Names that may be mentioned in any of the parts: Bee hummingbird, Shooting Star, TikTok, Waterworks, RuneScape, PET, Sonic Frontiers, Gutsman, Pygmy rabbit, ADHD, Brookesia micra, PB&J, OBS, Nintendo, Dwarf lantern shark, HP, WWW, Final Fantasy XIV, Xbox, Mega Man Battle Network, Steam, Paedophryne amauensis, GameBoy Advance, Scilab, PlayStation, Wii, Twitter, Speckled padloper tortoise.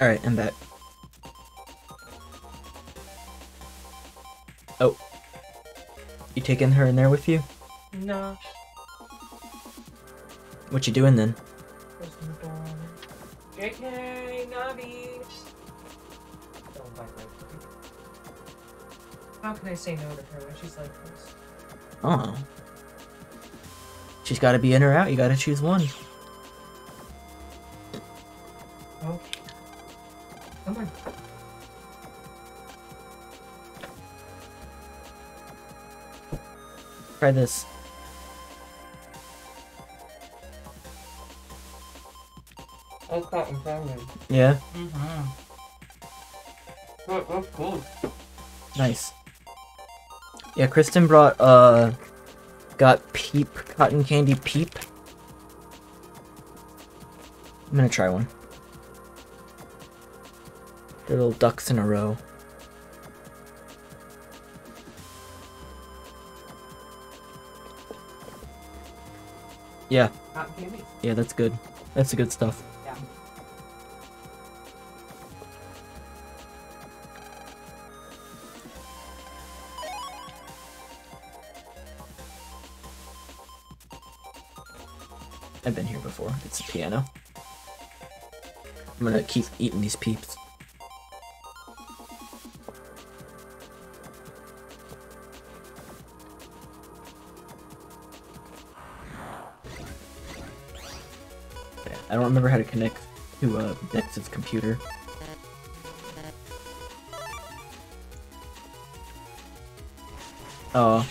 Alright, I'm back. Oh. You taking her in there with you? No. What you doing then? JK, Navi! Don't like her. How can I say no to her when she's like this? Oh. She's gotta be in or out, you gotta choose one. Okay. Come on. Try this. That's cotton candy. Yeah? Mm-hmm. Look, that's cool. Nice. Yeah, Kristen brought, got peep, cotton candy peep. I'm gonna try one. They're little ducks in a row. Yeah. Cotton candy? Yeah, that's good. That's the good stuff. Yeah. I've been here before. It's a piano. I'm gonna keep eating these peeps. I don't remember how to connect to Dex's computer. Oh.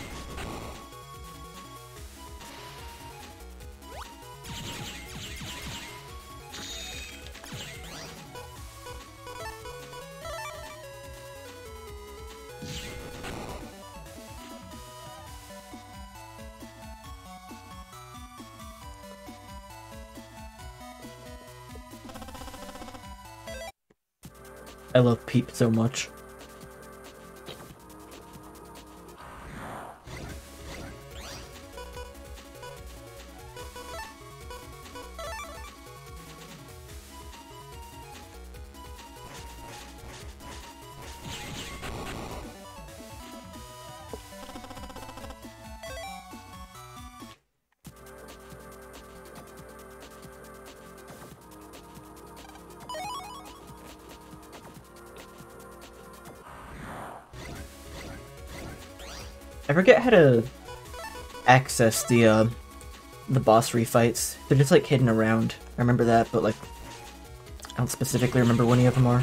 I love Peep so much. I forget how to access the boss refights. They're just like hidden around. I remember that, but like I don't specifically remember what any of them are.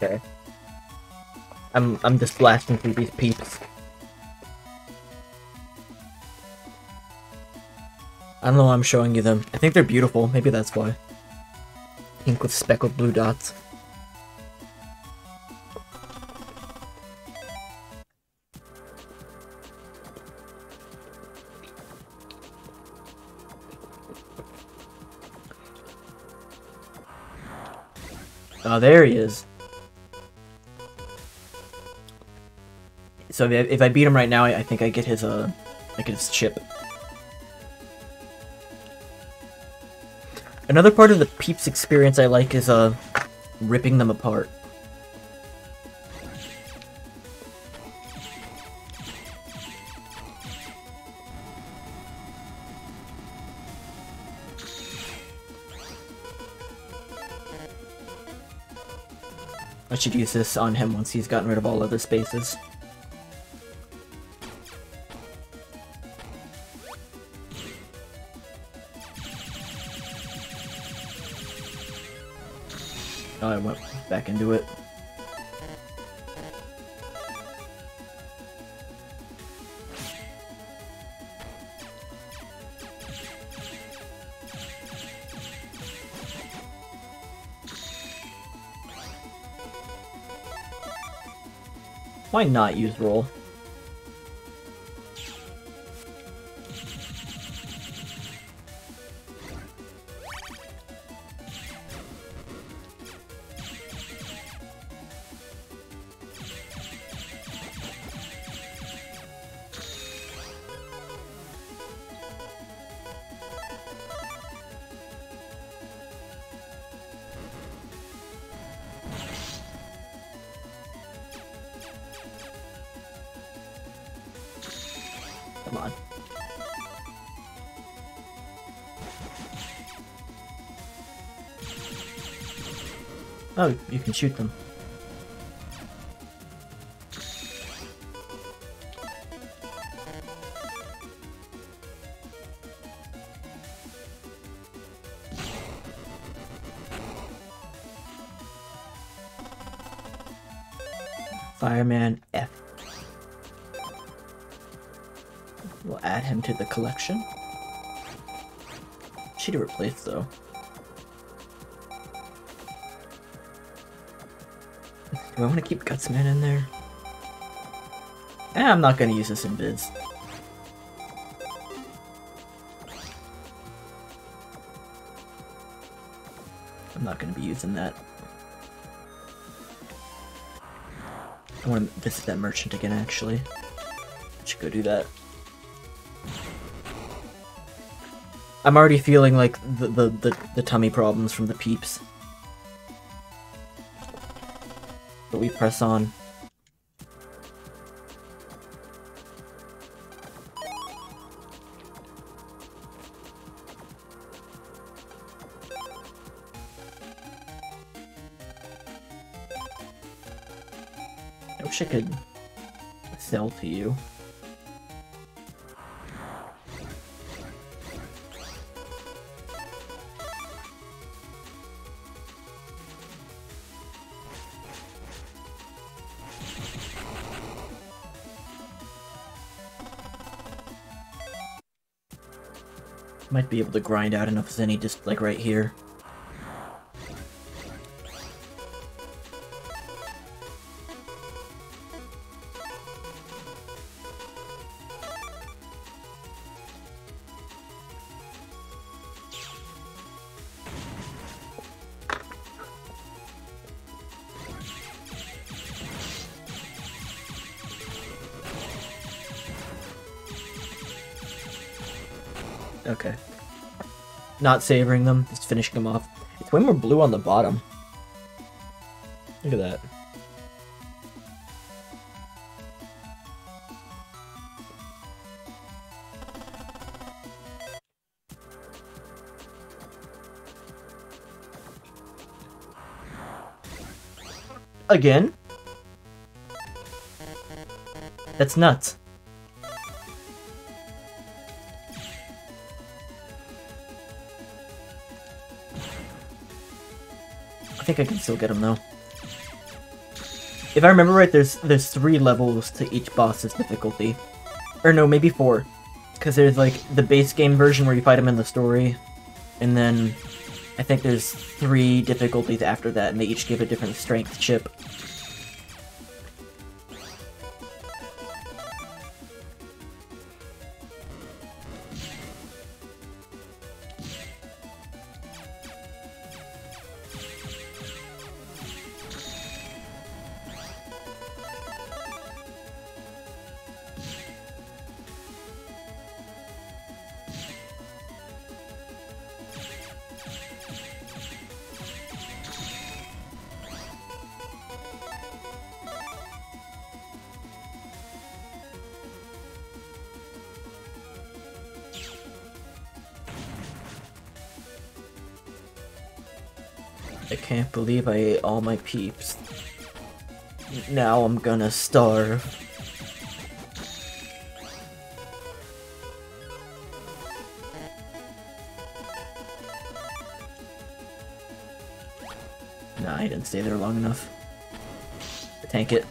Okay. I'm just blasting through these peeps. I don't know why I'm showing you them. I think they're beautiful, maybe that's why. Pink with speckled blue dots. Oh, there he is. So if I beat him right now, I think I get his chip. Another part of the Peeps experience I like is ripping them apart. I should use this on him once he's gotten rid of all other spaces. I went back into it. Why not use roll? Oh, you can shoot them. Fireman F. We'll add him to the collection. Should he replace though? Do I want to keep Gutsman in there? Eh, I'm not going to use this in bids. I'm not going to be using that. I want to visit that merchant again, actually. I should go do that. I'm already feeling like the tummy problems from the peeps. But we press on. I wish I could sell to you. Might be able to grind out enough as any, just like right here. Okay. Not savoring them, just finishing them off. It's way more blue on the bottom. Look at that. Again? That's nuts. I think I can still get them though. If I remember right, there's 3 levels to each boss's difficulty. Or no, maybe 4. Because there's like the base game version where you fight them in the story. And then I think there's 3 difficulties after that, and they each give a different strength chip. I can't believe I ate all my peeps. Now I'm gonna starve. Nah, I didn't stay there long enough. Tank it.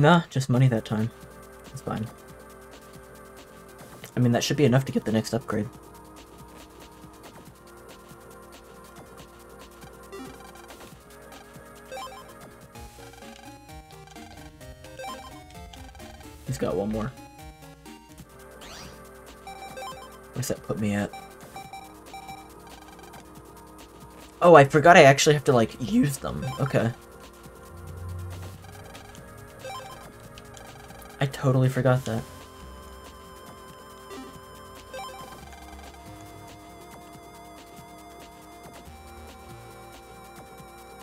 Nah, just money that time. It's fine. I mean, that should be enough to get the next upgrade. He's got one more. Where's that put me at? Oh, I forgot I actually have to, like, use them. Okay. I totally forgot that.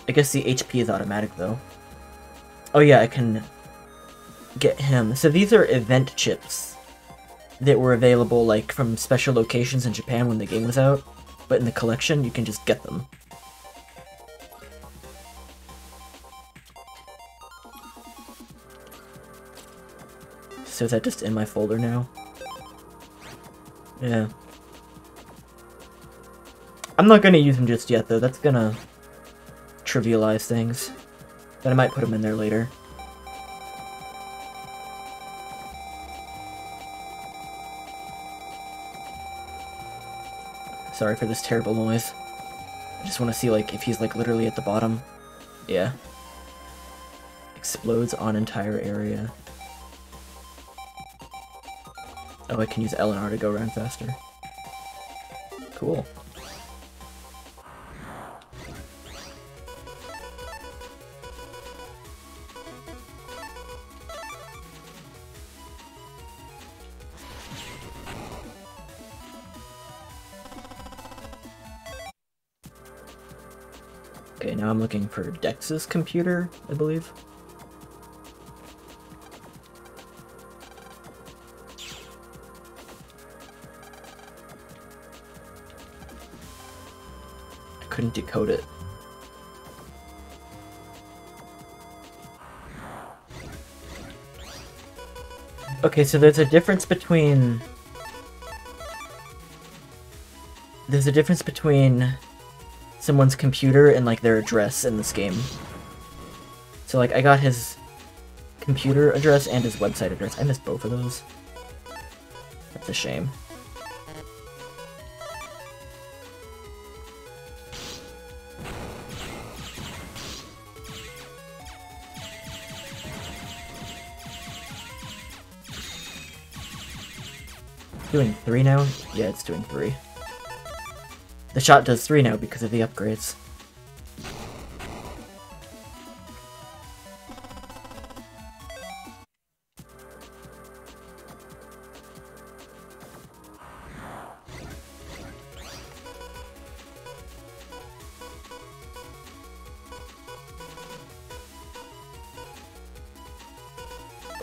I guess the HP is automatic, though. Oh yeah, I can get him. So these are event chips that were available, like, from special locations in Japan when the game was out. But in the collection, you can just get them. So is that just in my folder now? Yeah. I'm not gonna use them just yet, though. That's gonna trivialize things. But I might put them in there later. Sorry for this terrible noise. I just want to see, like, if he's, like, literally at the bottom. Yeah. Explodes on entire area. Oh, I can use L and R to go around faster. Cool. Okay, now I'm looking for Dex's computer, I believe. Couldn't decode it. Okay, so there's a difference between... There's a difference between someone's computer and, like, their address in this game. So, like, I got his computer address and his website address. I missed both of those. That's a shame. Doing 3 now? Yeah, it's doing 3. The shot does 3 now because of the upgrades.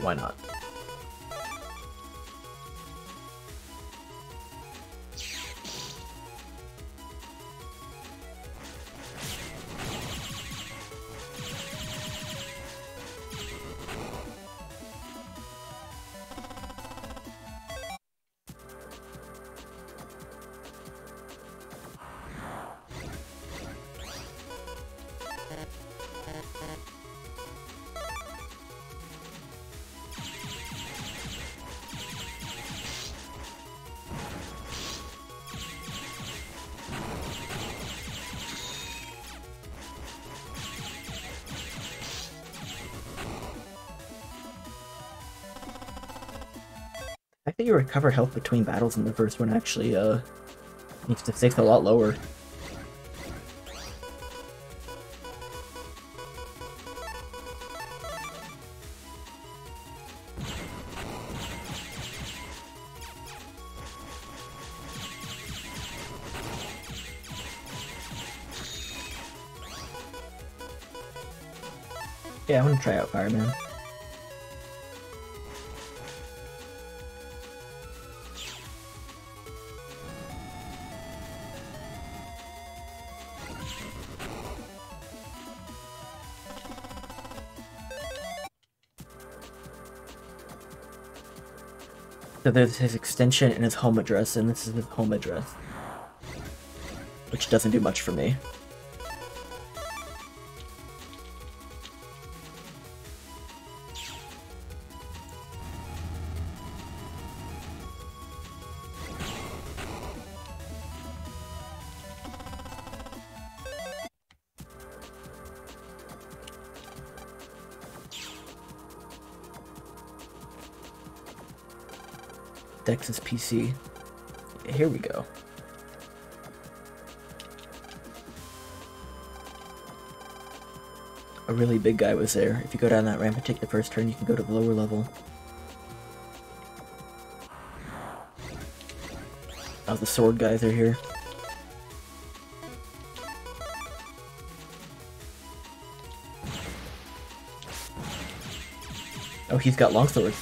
Why not? You recover health between battles in the first one actually needs to stick a lot lower. Yeah, I want to try out Fireman. So there's his extension and his home address, and this is his home address. Which doesn't do much for me. Dex's PC. Here we go. A really big guy was there. If you go down that ramp and take the first turn, you can go to the lower level. Oh, the sword guys are here. Oh, he's got longsword.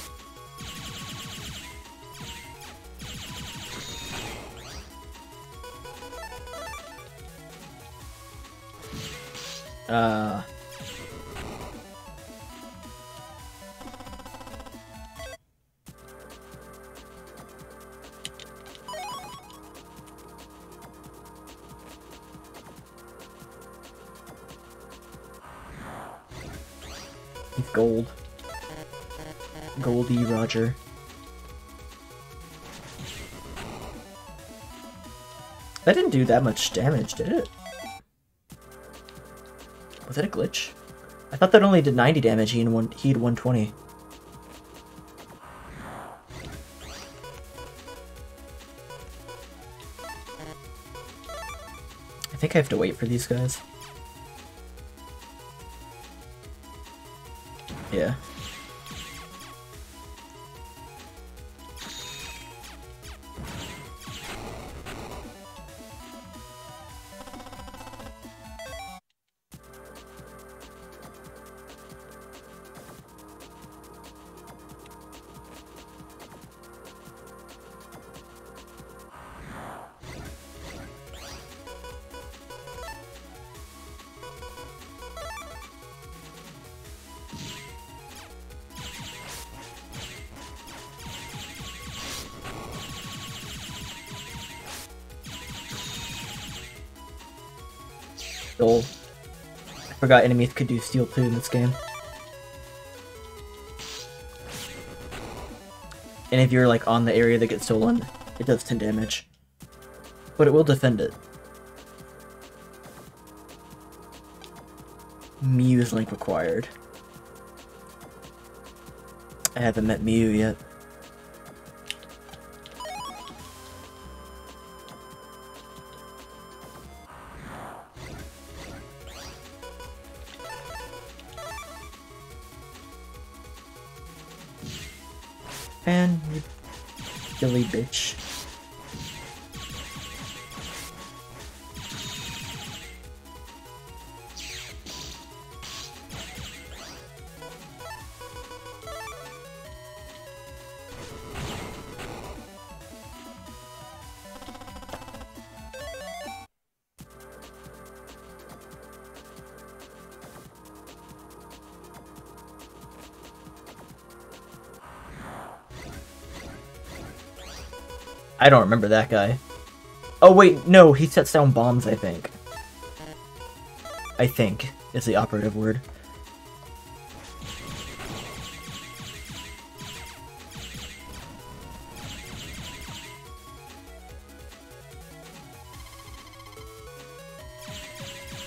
He's gold. Goldie Roger. That didn't do that much damage, did it? Was that a glitch? I thought that only did 90 damage, he had 120. I think I have to wait for these guys. Yeah. Gold. I forgot enemies could do steel too in this game. And if you're like on the area that gets stolen, it does 10 damage. But it will defend it. Mew is link required. I haven't met Mew yet. And you silly bitch. I don't remember that guy. Oh wait, no, he sets down bombs, I think. I think is the operative word.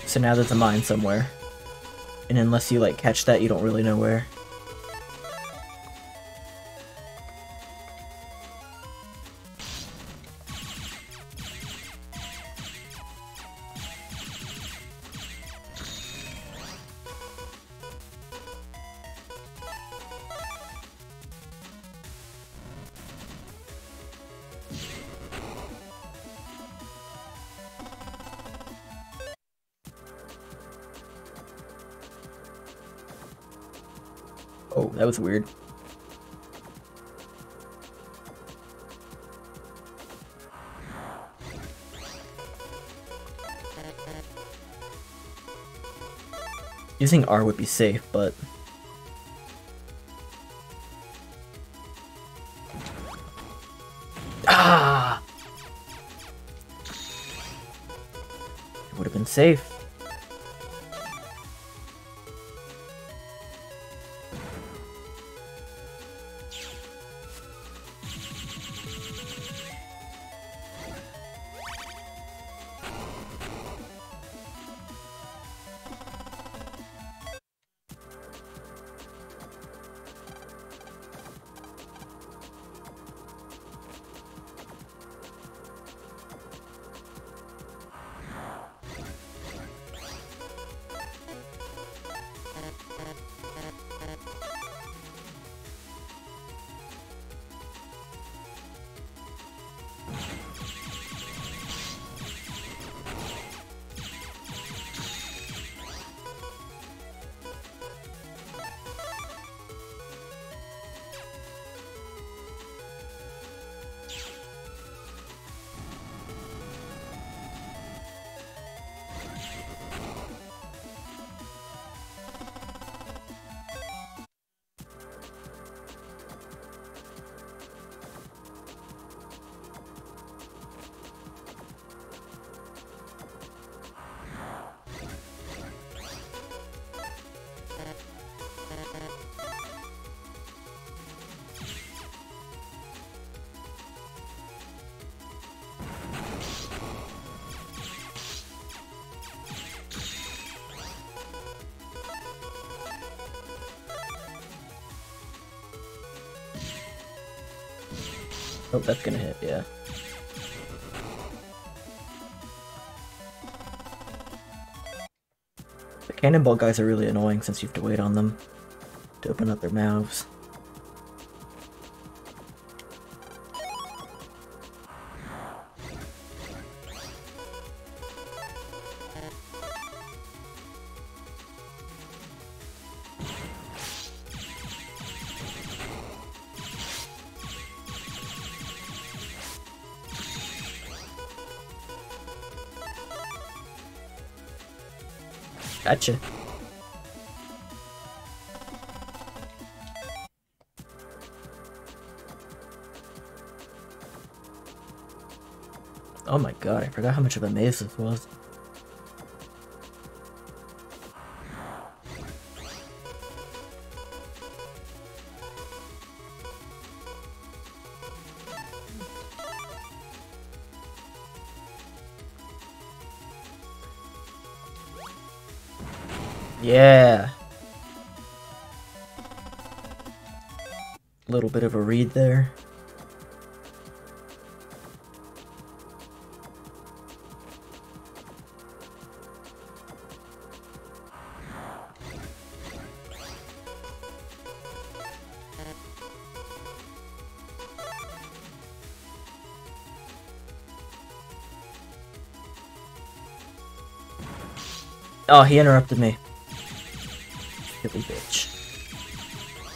So now there's a mine somewhere. And unless you like catch that, you don't really know where. Oh, that was weird. Using R would be safe, but... Ah! It would have been safe. Oh, that's gonna hit, yeah. The cannonball guys are really annoying since you have to wait on them to open up their mouths. Gotcha. Oh my god, I forgot how much of a maze this was. Yeah. Little bit of a read there. Oh, he interrupted me. Silly bitch.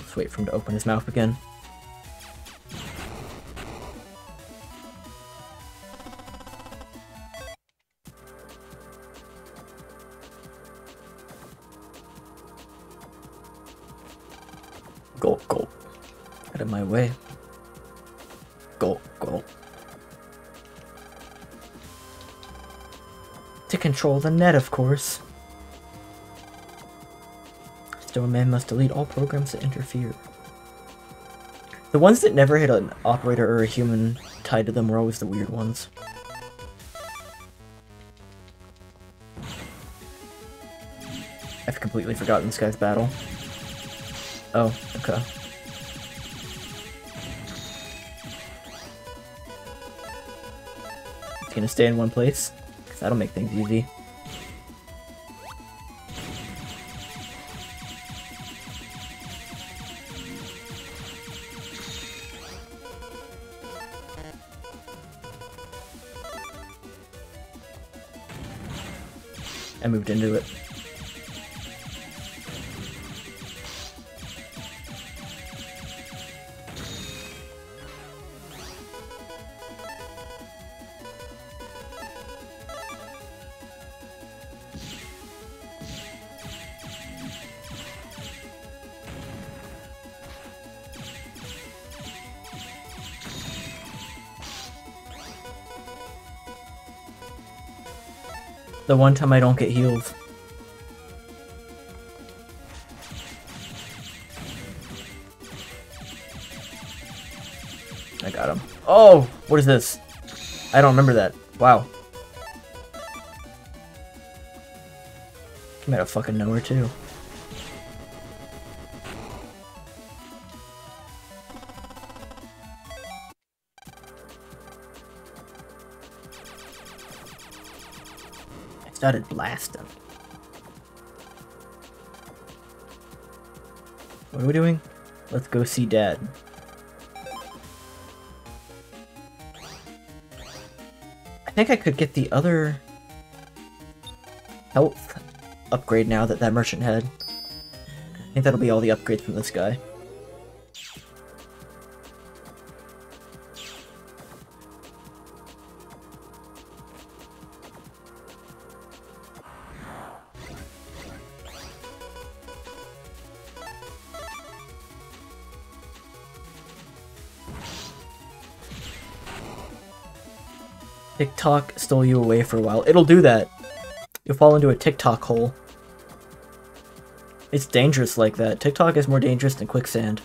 Let's wait for him to open his mouth again. Control the net, of course. Still, man must delete all programs that interfere. The ones that never hit an operator or a human tied to them were always the weird ones. I've completely forgotten this guy's battle. Oh, okay. It's gonna stay in one place. That'll make things easy. I moved into it. The one time I don't get healed. I got him. Oh! What is this? I don't remember that. Wow. Came out of fucking nowhere too. Started blasting. What are we doing? Let's go see Dad. I think I could get the other health upgrade now that that merchant had. I think that'll be all the upgrades from this guy. TikTok stole you away for a while. It'll do that. You'll fall into a TikTok hole. It's dangerous like that. TikTok is more dangerous than quicksand.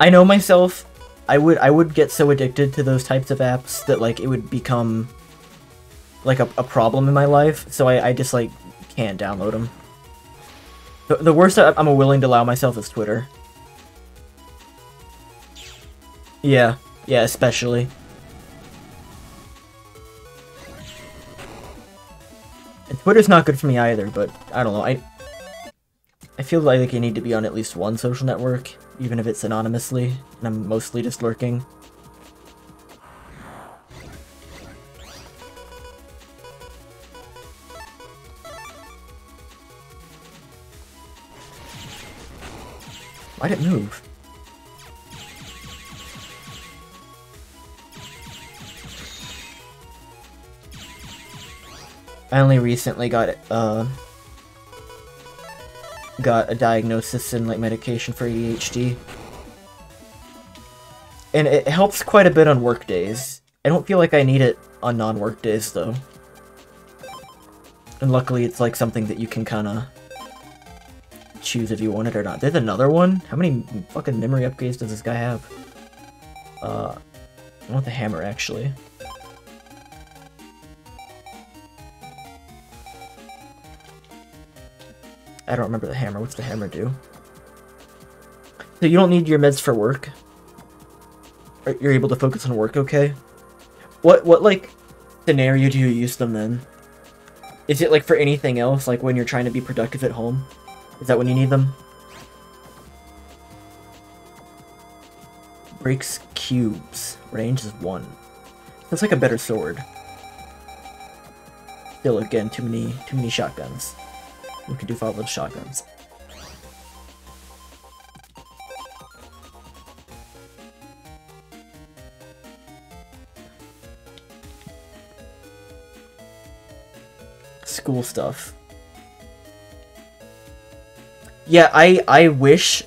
I know myself, I would get so addicted to those types of apps that, like, it would become, like, a problem in my life, so I just, like, can't download them. The worst I'm willing to allow myself is Twitter. Yeah, especially. And Twitter's not good for me either, but I don't know, I feel like I need to be on at least one social network, even if it's anonymously, and I'm mostly just lurking. Why'd it move? I only recently got a diagnosis and, like, medication for ADHD. And it helps quite a bit on work days. I don't feel like I need it on non-work days, though. And luckily it's, like, something that you can kinda choose if you want it or not. There's another one? How many fucking memory upgrades does this guy have? I want the hammer, actually. I don't remember the hammer. What's the hammer do? So you don't need your meds for work? You're able to focus on work, okay? What like, scenario do you use them in? Is it, like, for anything else? Like, when you're trying to be productive at home? Is that when you need them? Breaks cubes. Range is 1. That's, like, a better sword. Still, again, too many shotguns. We can do 5 little shotguns. School stuff. Yeah, I wish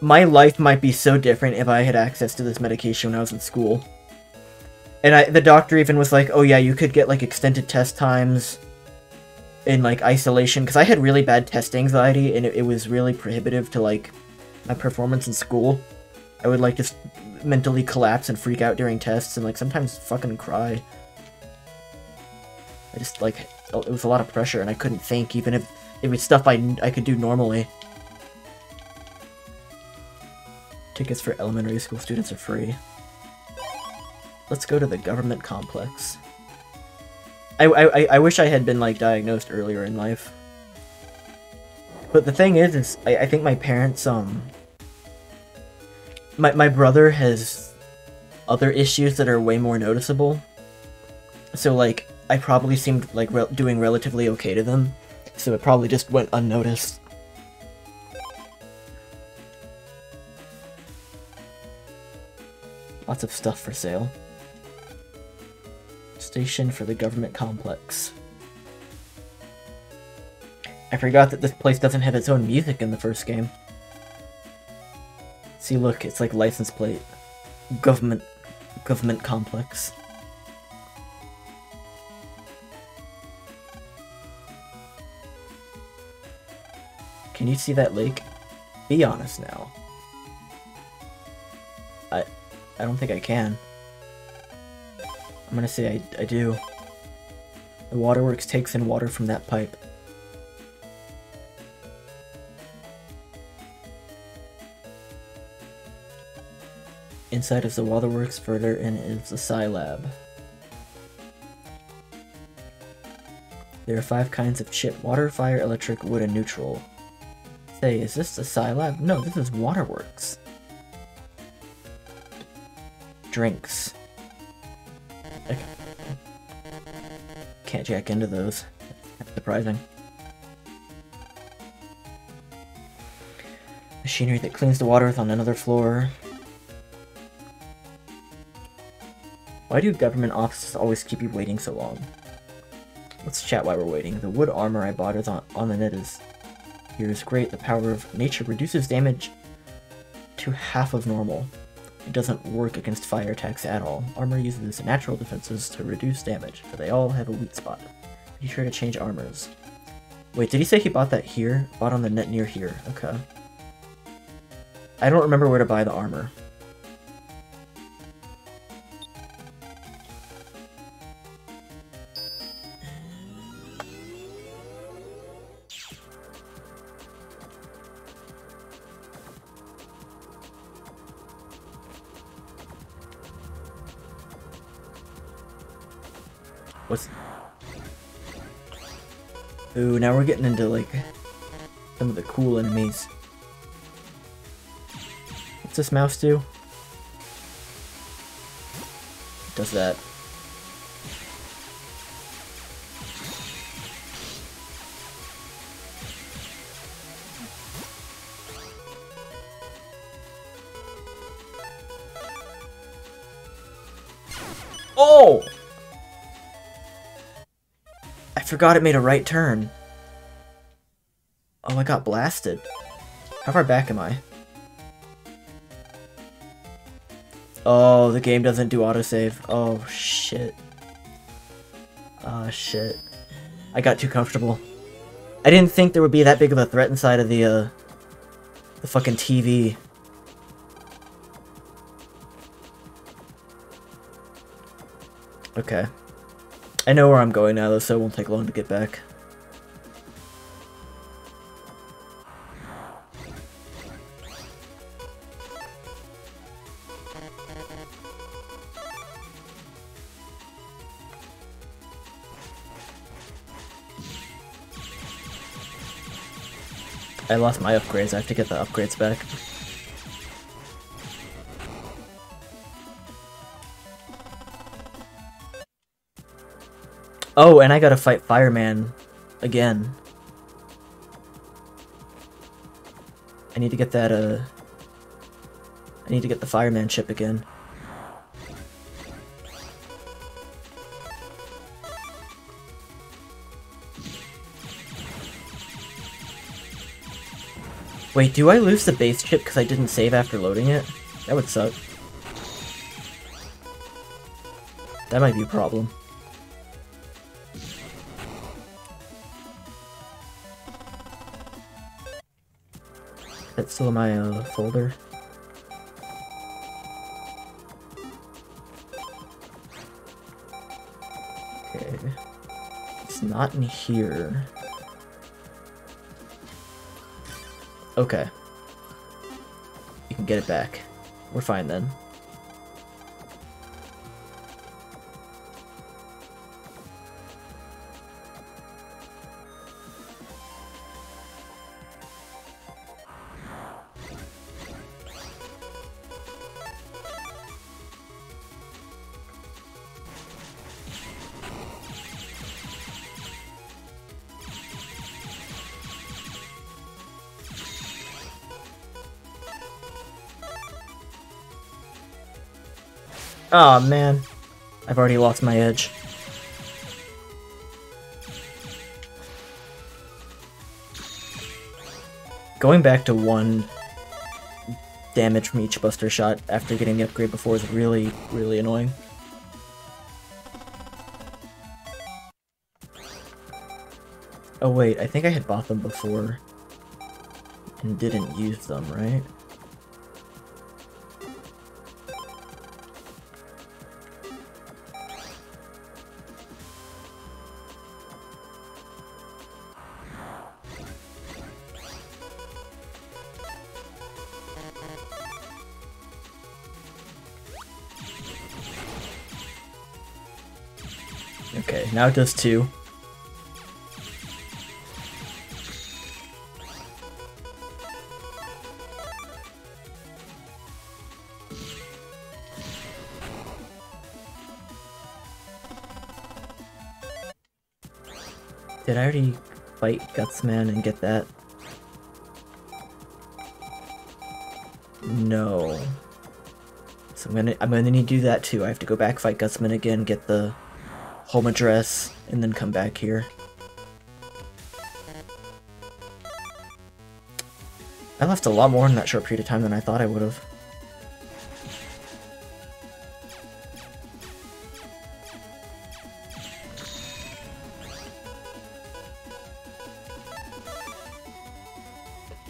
my life might be so different if I had access to this medication when I was in school. And the doctor even was like, oh yeah, you could get, like, extended test times in, like, isolation, because I had really bad test anxiety, and it was really prohibitive to, like, my performance in school. I would, like, just mentally collapse and freak out during tests, and, like, sometimes fucking cry. I just, like, it was a lot of pressure, and I couldn't think, even if it was stuff I could do normally. Tickets for elementary school students are free. Let's go to the government complex. I wish I had been, like, diagnosed earlier in life. But the thing is I think my parents, my brother has other issues that are way more noticeable. So, like, I probably seemed like doing relatively okay to them. So it probably just went unnoticed. Lots of stuff for sale. Station for the government complex. I forgot that this place doesn't have its own music in the first game. See, look, it's like license plate. Government complex. Can you see that lake? Be honest now. I don't think I can. I'm gonna say I do. The Waterworks takes in water from that pipe. Inside is the Waterworks, further in is the Scilab. There are 5 kinds of chip: water, fire, electric, wood, and neutral. Say, is this the Scilab? No, this is Waterworks. Drinks. Can't jack into those. That's surprising. Machinery that cleans the water is on another floor. Why do government offices always keep you waiting so long? Let's chat while we're waiting. The wood armor I bought is on the net is here is great. The power of nature reduces damage to half of normal. It doesn't work against fire attacks at all. Armor uses natural defenses to reduce damage, but they all have a weak spot. Be sure to change armors. Wait, did he say he bought that here? Bought on the net near here. Okay. I don't remember where to buy the armor. Ooh, now we're getting into, like, some of the cool enemies. What's this mouse do? It does that. Oh! I forgot it made a right turn. Oh, I got blasted. How far back am I? Oh, the game doesn't do autosave. Oh, shit. Oh, shit. I got too comfortable. I didn't think there would be that big of a threat inside of the fucking TV. Okay. I know where I'm going now, though, so it won't take long to get back. I lost my upgrades. I have to get the upgrades back. Oh, and I gotta fight Fireman again. I need to get that, I need to get the Fireman chip again. Wait, do I lose the base chip because I didn't save after loading it? That would suck. That might be a problem. That's still in my folder. Okay. It's not in here. Okay. You can get it back. We're fine then. Aw, man. I've already lost my edge. Going back to one damage from each buster shot after getting the upgrade before is really, really annoying. Oh wait, I think I had bought them before and didn't use them, right? Now it does two. Did I already fight Gutsman and get that? No. So I'm gonna need to do that too. I have to go back, fight Gutsman again, get the home address, and then come back here. I left a lot more in that short period of time than I thought I would have.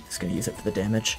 Just gonna use it for the damage.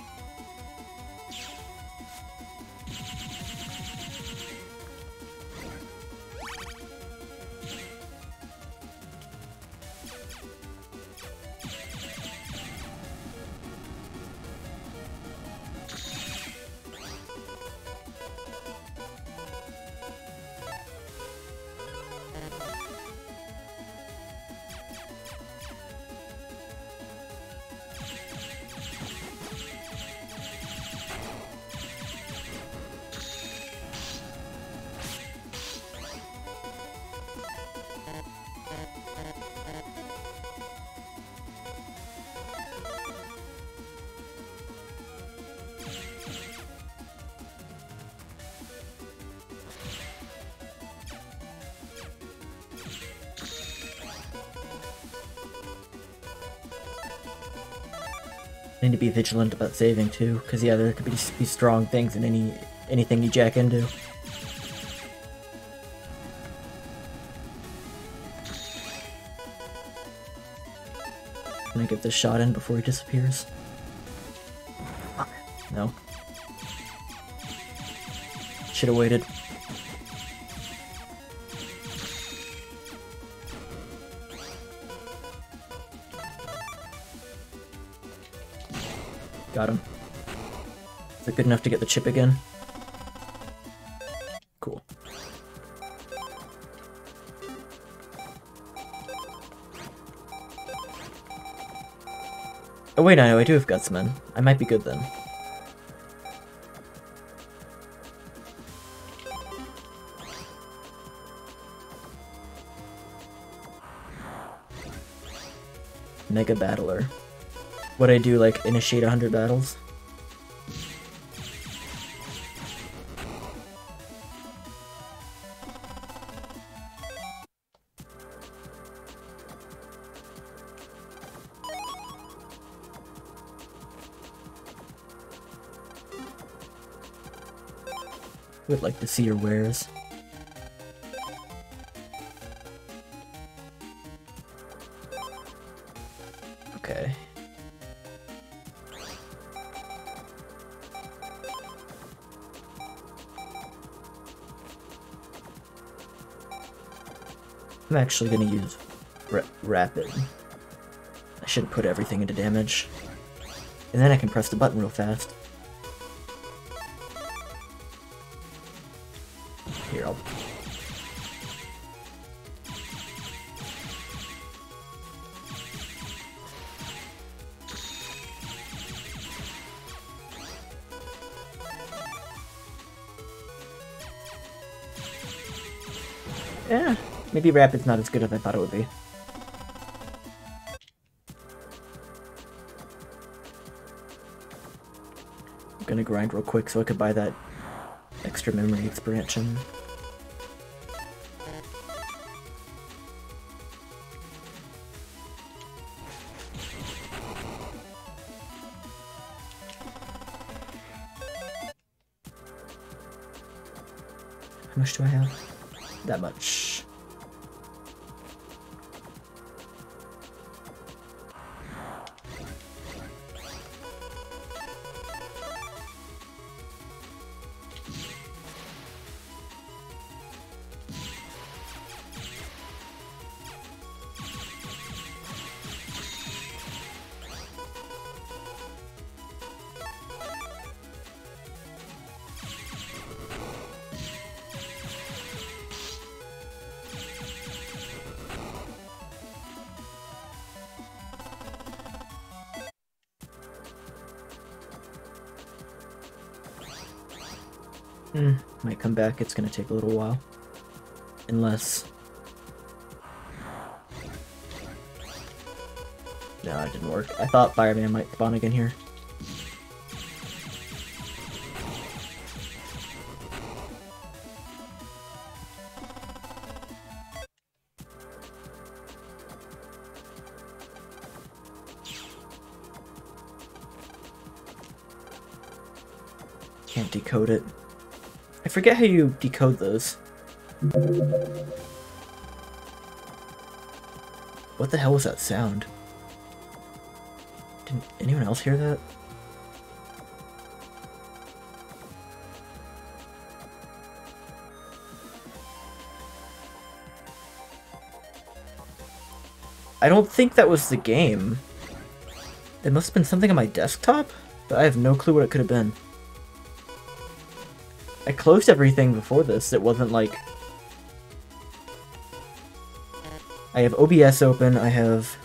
I need to be vigilant about saving too, because yeah, there could be strong things in anything you jack into. Gonna get this shot in before he disappears. No. Should've waited. Got him. Is it good enough to get the chip again? Cool. Oh wait, I know, I do have Gutsman. I might be good then. Mega Battler. What I do, like, initiate 100 battles? Would like to see your wares. I'm actually gonna use rapid. I should put everything into damage. And then I can press the button real fast. Here, I'll... Yeah. Maybe Rapid's not as good as I thought it would be. I'm gonna grind real quick so I could buy that extra memory expansion. How much do I have? That much. Might come back, it's gonna take a little while. Unless... No, it didn't work. I thought Fireman might spawn again here. Can't decode it. I forget how you decode those. What the hell was that sound? Didn't anyone else hear that? I don't think that was the game. It must have been something on my desktop, but I have no clue what it could have been. I closed everything before this. It wasn't like... I have OBS open, I have...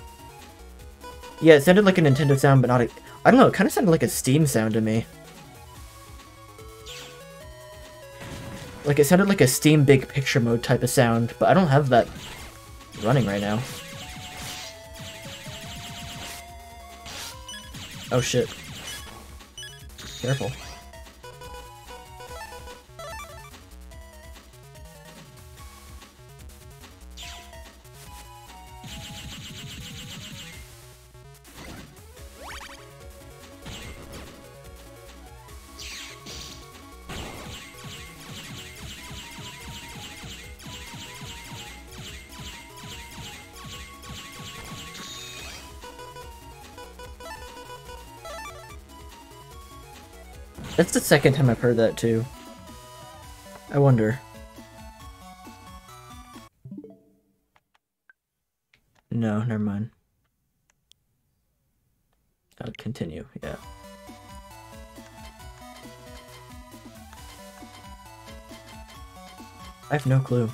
Yeah, it sounded like a Nintendo sound, but not a... I don't know, it kind of sounded like a Steam sound to me. Like, it sounded like a Steam big picture mode type of sound, but I don't have that running right now. Oh shit. Careful. That's the second time I've heard that too. I wonder. No, never mind. I'll continue, yeah. I have no clue.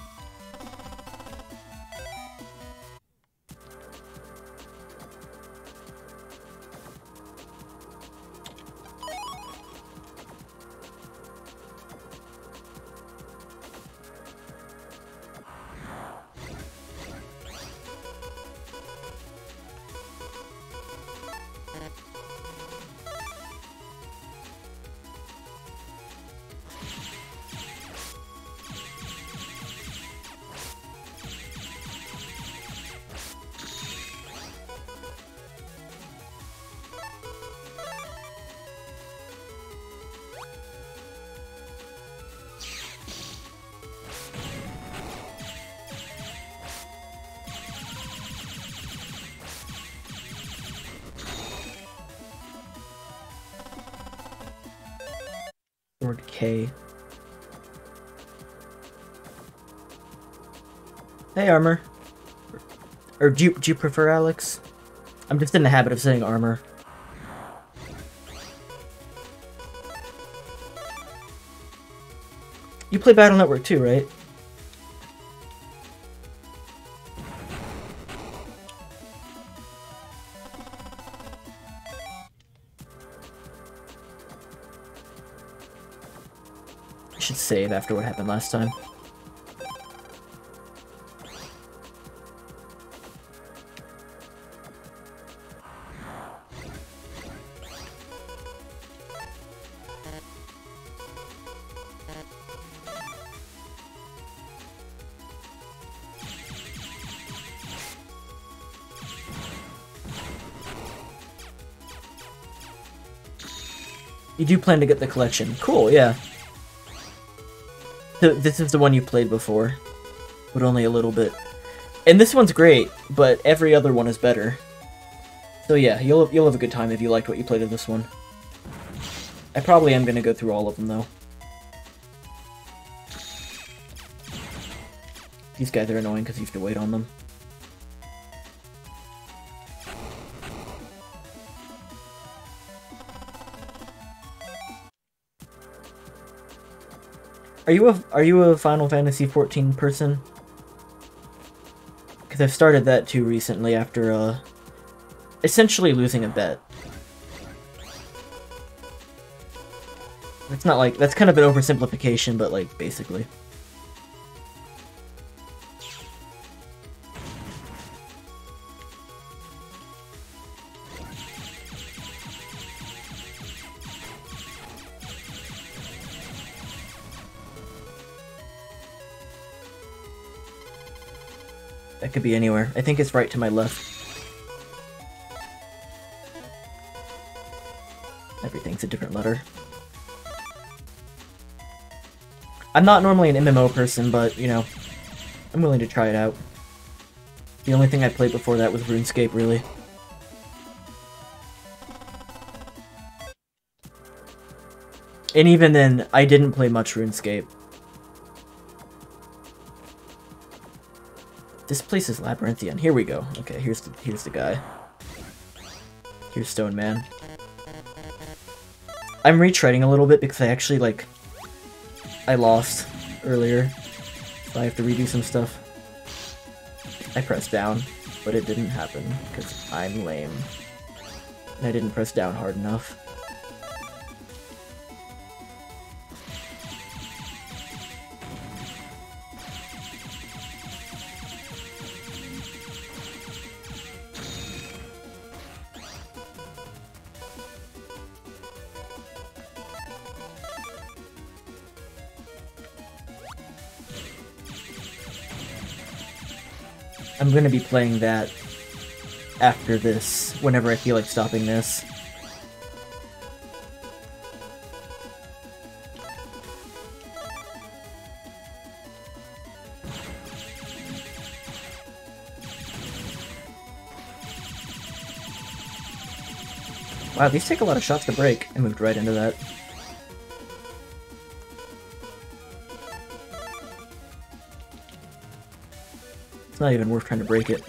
K. Hey, Armor. Or do you prefer Alex? I'm just in the habit of saying Armor. You play Battle Network too, right? Save after what happened last time. You do plan to get the collection. Cool, yeah. This is the one you played before, but only a little bit. And this one's great, but every other one is better. So yeah, you'll have a good time if you liked what you played in this one. I probably am going to go through all of them, though. These guys are annoying because you have to wait on them. Are you a Final Fantasy XIV person? Because I've started that too recently after essentially losing a bet. It's not like that's kind of an oversimplification, but like basically. Could be anywhere. I think it's right to my left. Everything's a different letter. I'm not normally an MMO person, but, you know, I'm willing to try it out. The only thing I played before that was RuneScape, really. And even then, I didn't play much RuneScape. This place is labyrinthian. Here we go. Okay, here's the guy. Here's Stone Man. I'm retreading a little bit because I actually like I lost earlier. So I have to redo some stuff. I pressed down, but it didn't happen because I'm lame. And I didn't press down hard enough. I'm gonna be playing that after this, whenever I feel like stopping this. Wow, these take a lot of shots to break. I moved right into that. It's not even worth trying to break it.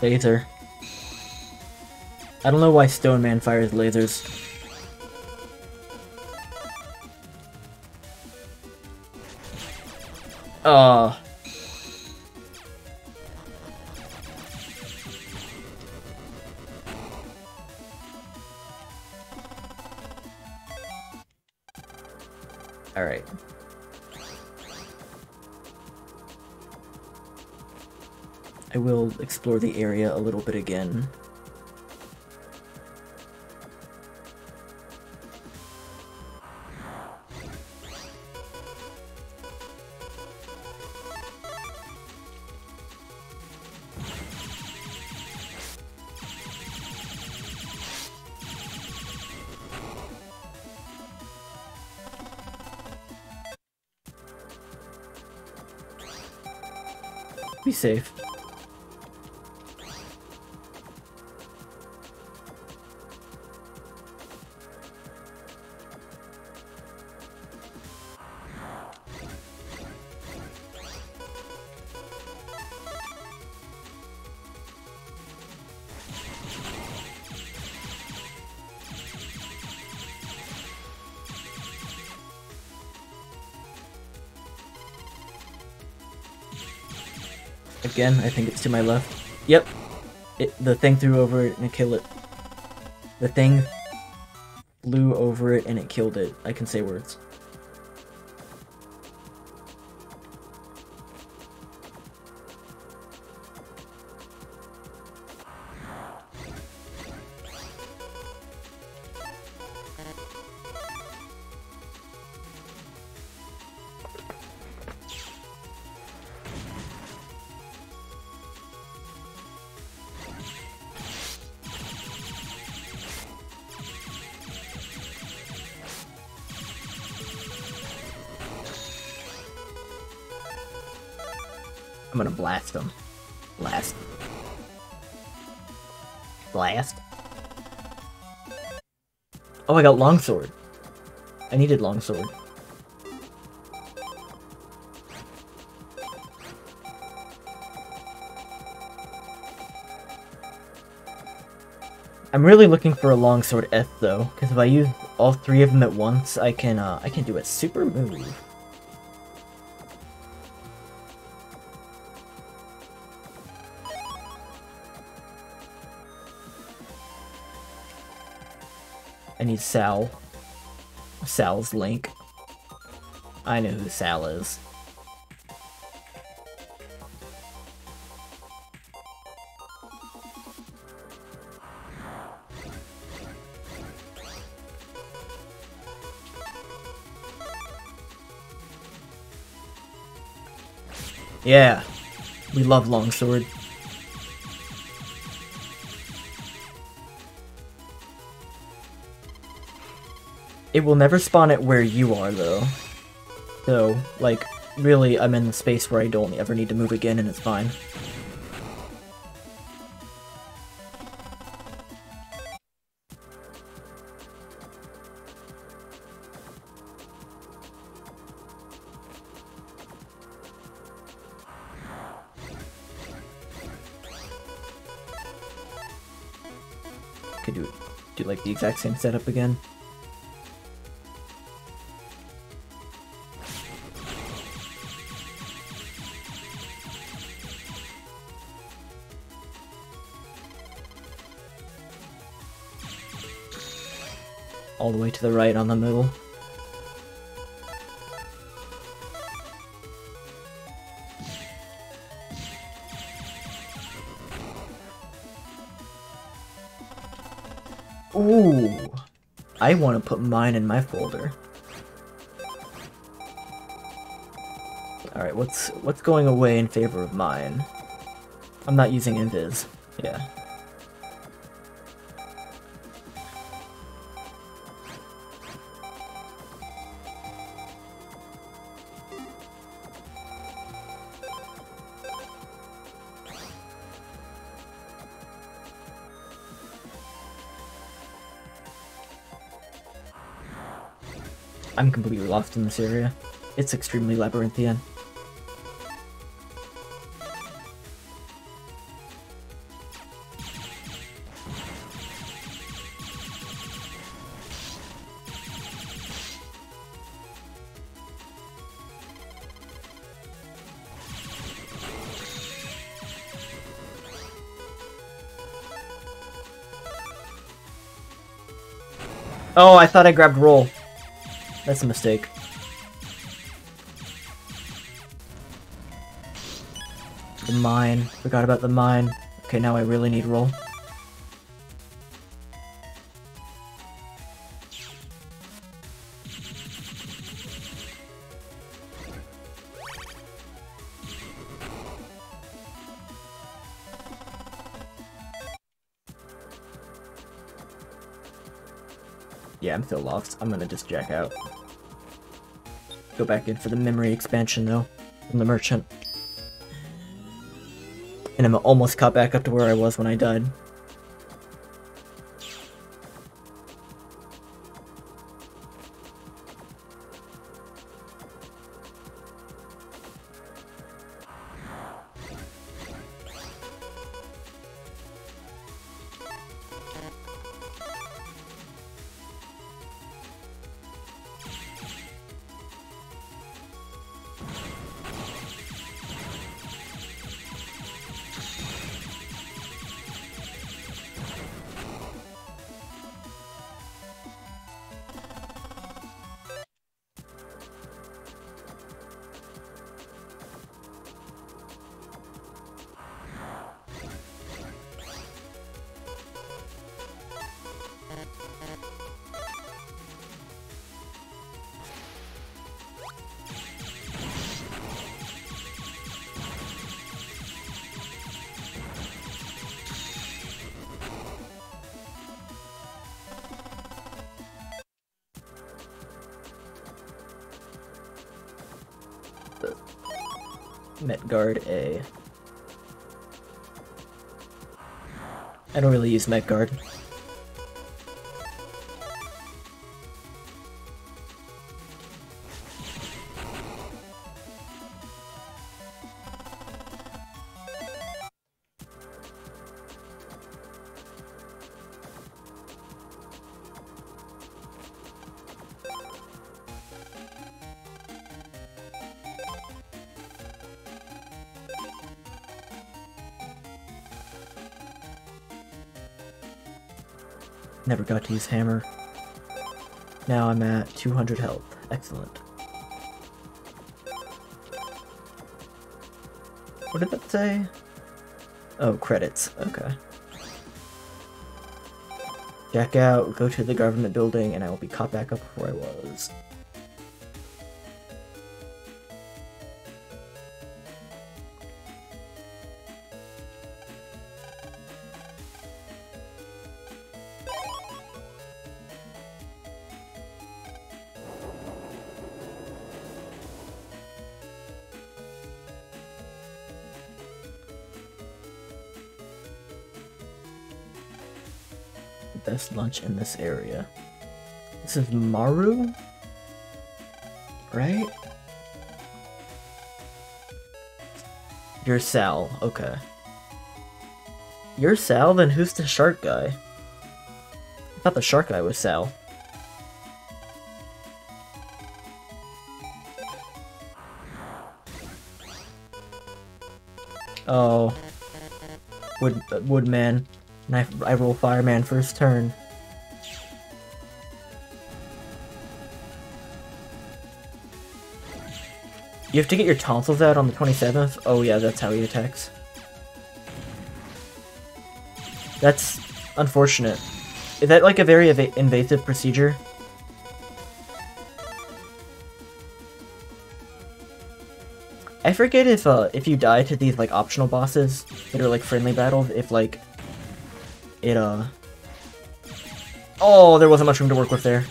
Laser. I don't know why Stone Man fires lasers. Oh. All right. I will explore the area a little bit again. Be safe. Again, I think it's to my left. Yep. The thing threw over it and it killed it. The thing flew over it and it killed it. I can say words. I'm gonna blast them. Blast. Blast. Oh, I got longsword. I needed longsword. I'm really looking for a longsword F though, because if I use all three of them at once, I can do a super move. I need Sal. Sal's Link. I know who Sal is. Yeah, we love longsword. It will never spawn it where you are, though. So, like, really, I'm in the space where I don't ever need to move again, and it's fine. Could do like the exact same setup again. All the way to the right on the middle. Ooh! I want to put mine in my folder. Alright, what's going away in favor of mine? I'm not using invis. Yeah. I'm completely lost in this area. It's extremely labyrinthian. Oh, I thought I grabbed roll. That's a mistake. The mine. Forgot about the mine. Okay, now I really need roll. Yeah, I'm still lost. I'm gonna just jack out. Go back in for the memory expansion, though, from the merchant. And I'm almost caught back up to where I was when I died. Guard A. I don't really use Met Guard. Never got to use hammer. Now I'm at 200 health. Excellent. What did that say? Oh, credits. Okay. Jack out, go to the government building, and I will be caught back up where I was. Best lunch in this area. This is Maru, right? You're Sal, okay. You're Sal, then who's the shark guy? I thought the shark guy was Sal. Oh, Woodman. And I roll Fireman first turn. You have to get your tonsils out on the 27th? Oh yeah, that's how he attacks. That's unfortunate. Is that like a very invasive procedure? I forget if you die to these like optional bosses that are like friendly battles, if like it oh, there wasn't much room to work with there.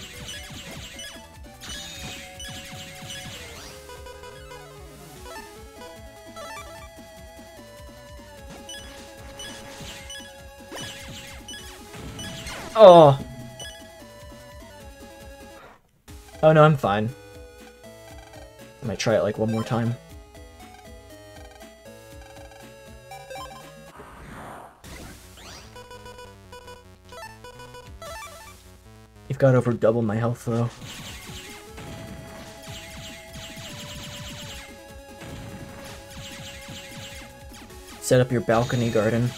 Oh. Oh no, I'm fine. I might try it like one more time. You've got over double my health though. Set up your balcony garden.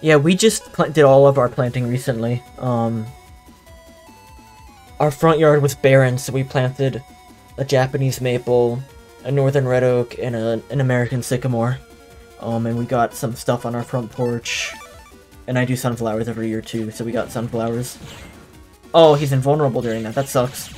Yeah, we just did all of our planting recently. Our front yard was barren, so we planted a Japanese maple, a northern red oak, and an American sycamore. And we got some stuff on our front porch. And I do sunflowers every year too, so we got sunflowers. Oh, he's invulnerable during that. That sucks.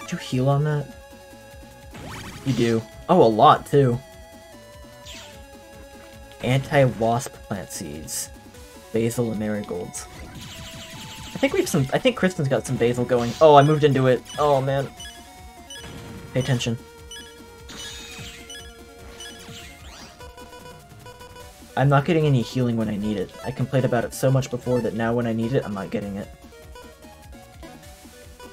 Did you heal on that? You do. Oh, a lot too. Anti-wasp plant seeds, basil and marigolds. I think Kristen's got some basil going. Oh, I moved into it. Oh, man. Pay attention. I'm not getting any healing when I need it. I complained about it so much before that now when I need it, I'm not getting it.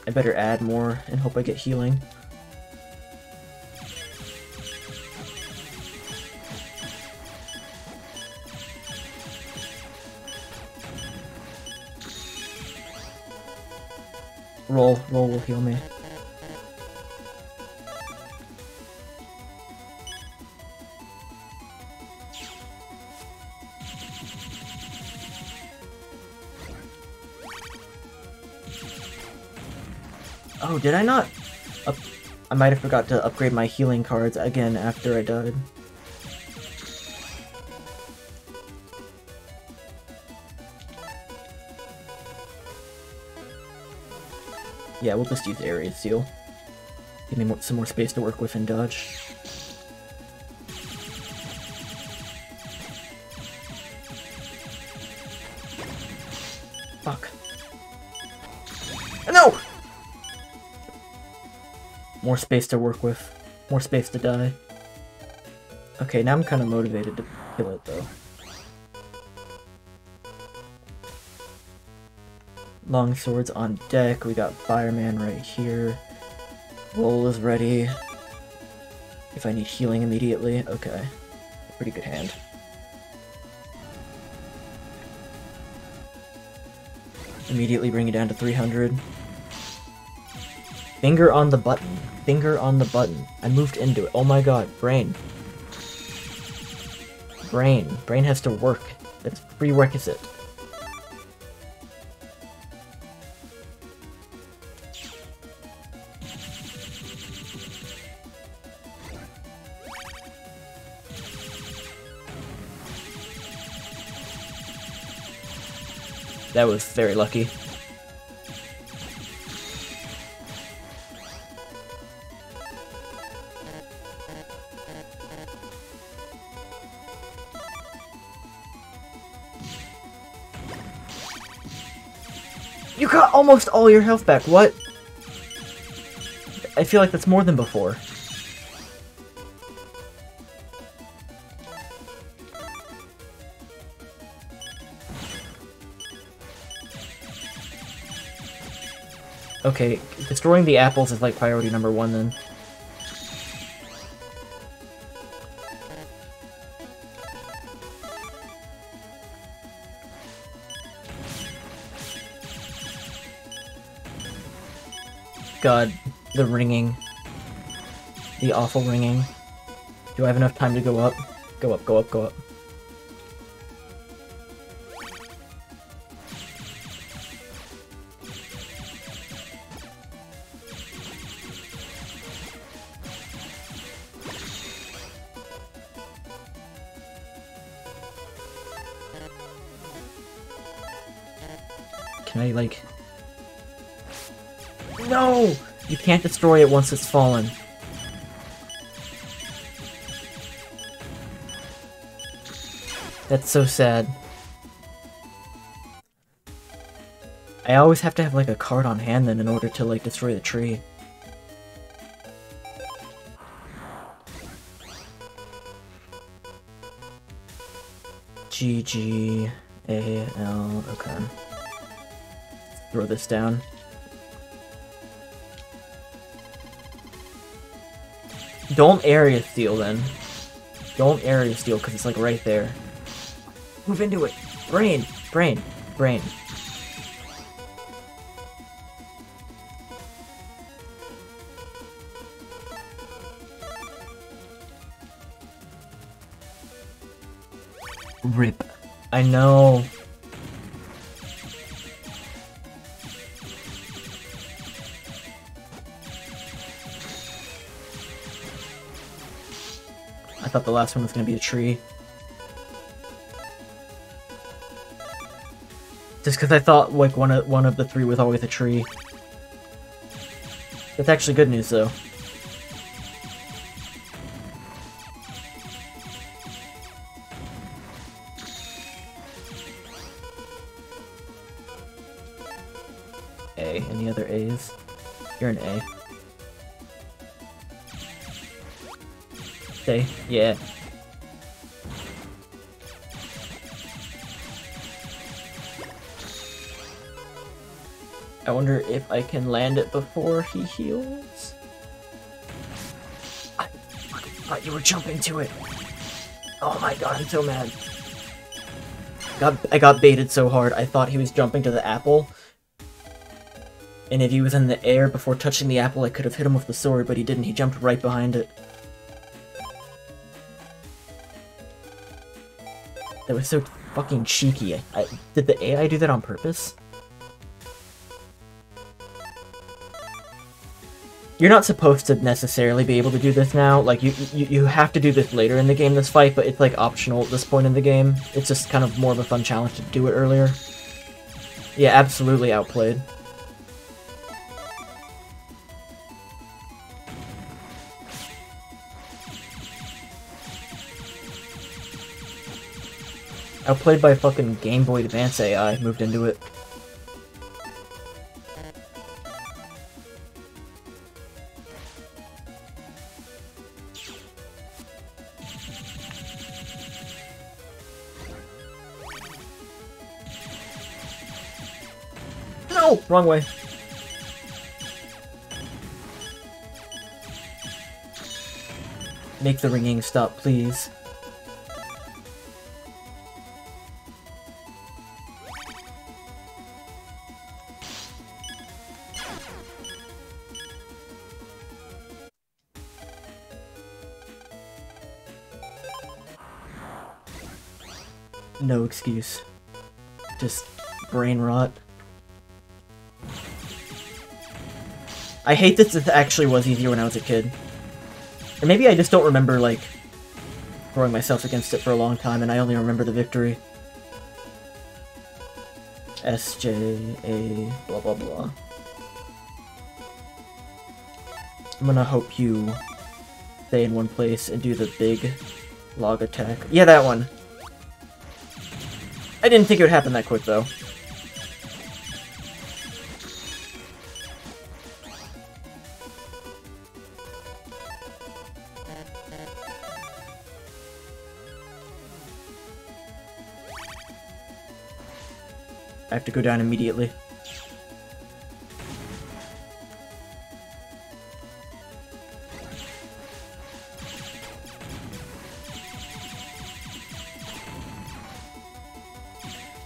I better add more and hope I get healing. Roll will heal me. Oh, did I not? I might have forgot to upgrade my healing cards again after I died. Yeah, we'll just use area seal. Give me some more space to work with and dodge. Fuck. No! More space to work with. More space to die. Okay, now I'm kind of motivated to kill it, though. Long swords on deck, we got Fireman right here. Roll is ready. If I need healing immediately, okay. Pretty good hand. Immediately bring it down to 300. Finger on the button. Finger on the button. I moved into it. Oh my god, brain. Brain has to work. That's prerequisite. That was very lucky. You got almost all your health back, what? I feel like that's more than before. Okay, destroying the apples is like priority number one then. God, the ringing. The awful ringing. Do I have enough time to go up? Go up, go up, go up. Can I, like... No! You can't destroy it once it's fallen. That's so sad. I always have to have, like, a card on hand then in order to, like, destroy the tree. G-G-A-L, okay. Throw this down. Don't area steal then. Don't area steal because it's like right there. Move into it. Brain, brain, brain. Rip. I know. I thought the last one was gonna be a tree. Just because I thought like one of the three was always a tree. That's actually good news though. A, any other A's? You're an A. Yeah. I wonder if I can land it before he heals? I fucking thought you were jumping to it! Oh my god, I'm so mad. I got baited so hard, I thought he was jumping to the apple. And if he was in the air before touching the apple, I could have hit him with the sword, but he didn't. He jumped right behind it. That was so fucking cheeky. Did the AI do that on purpose? You're not supposed to necessarily be able to do this now. Like, you have to do this later in the game, this fight, but it's, like, optional at this point in the game. It's just kind of more of a fun challenge to do it earlier. Yeah, absolutely outplayed. Outplayed by fucking GameBoy Advance AI, moved into it. No! Wrong way. Make the ringing stop, please. No excuse. Just brain rot. I hate that this actually was easier when I was a kid. Or maybe I just don't remember, like, throwing myself against it for a long time and I only remember the victory. S-J-A... blah blah blah. I'm gonna hope you stay in one place and do the big log attack. Yeah, that one! I didn't think it would happen that quick, though. I have to go down immediately.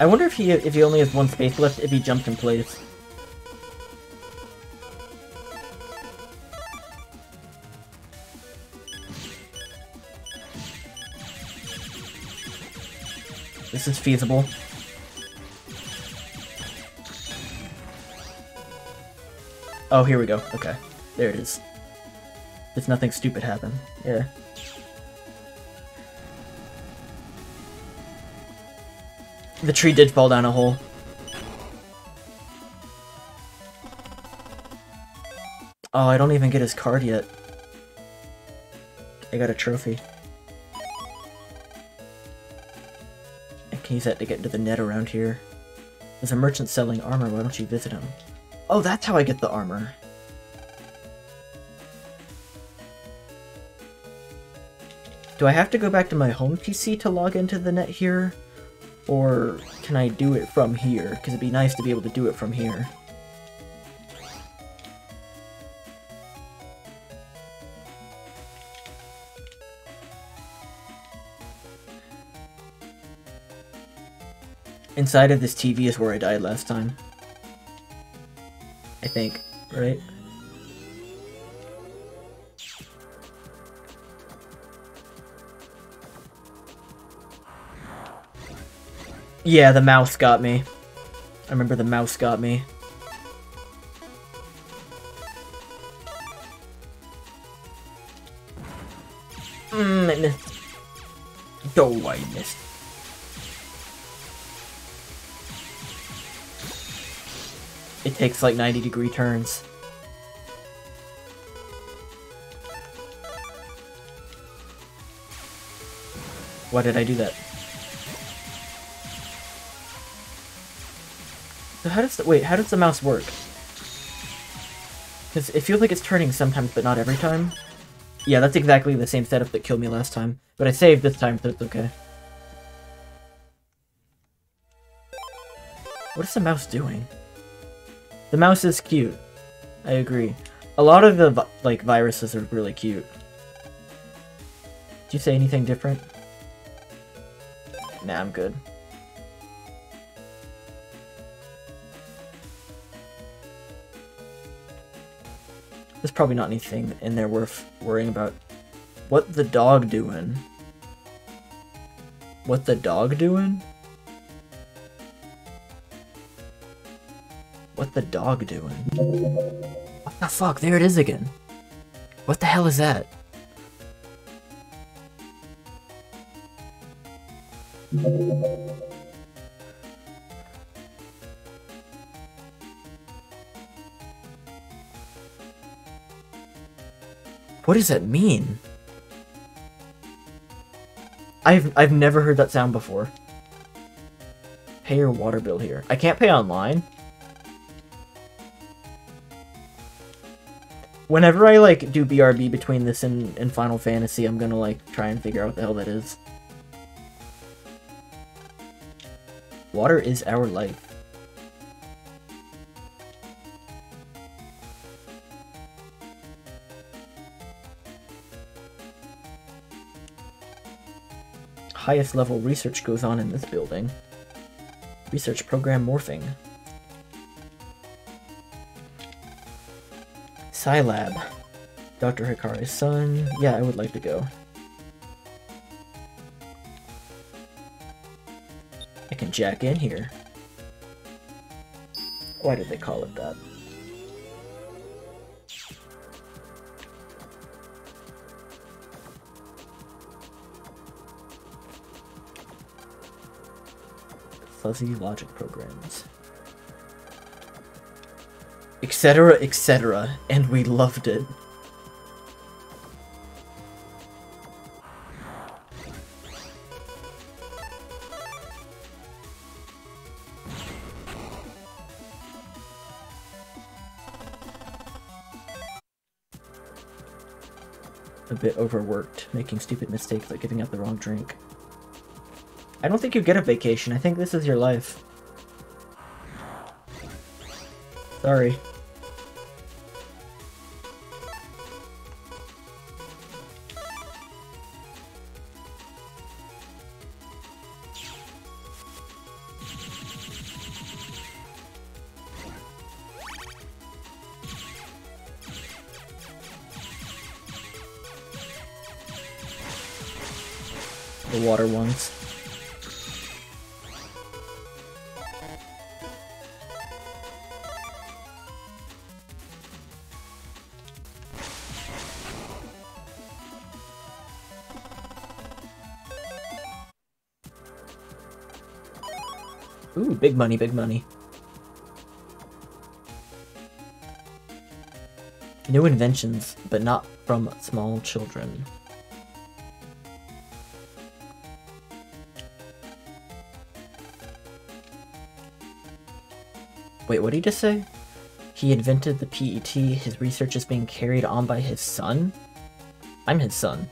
I wonder if he only has one space left, if he jumped in place. This is feasible. Oh, here we go. Okay. There it is. There's nothing stupid happened. Yeah. The tree did fall down a hole. Oh, I don't even get his card yet. I got a trophy. He's had to get into the net around here. There's a merchant selling armor, why don't you visit him? Oh, that's how I get the armor. Do I have to go back to my home PC to log into the net here? Or can I do it from here? Because it'd be nice to be able to do it from here. Inside of this TV is where I died last time. I think, right? Yeah, the mouse got me. I remember the mouse got me. I missed. Oh, I missed. It takes like 90-degree turns. Why did I do that? So how does the- wait, how does the mouse work? Because it feels like it's turning sometimes, but not every time. Yeah, that's exactly the same setup that killed me last time. But I saved this time, so it's okay. What is the mouse doing? The mouse is cute. I agree. A lot of the, like, viruses are really cute. Did you say anything different? Nah, I'm good. There's probably not anything in there worth worrying about. What the dog doing? What the dog doing? What the dog doing? What the fuck? There it is again. What the hell is that? What does that mean? I've never heard that sound before. Pay your water bill here. I can't pay online. Whenever I, like, do BRB between this and Final Fantasy, I'm gonna, like, try and figure out what the hell that is. Water is our life. Highest level research goes on in this building. Research program morphing. Scilab. Dr. Hikari's son. Yeah, I would like to go. I can jack in here. Why did they call it that? Fuzzy logic programs. Etc., etc., and we loved it. A bit overworked, making stupid mistakes like giving out the wrong drink. I don't think you get a vacation, I think this is your life. Sorry. the water ones. Ooh, big money, big money. New inventions, but not from small children. Wait, what did he just say? He invented the PET, his research is being carried on by his son? I'm his son.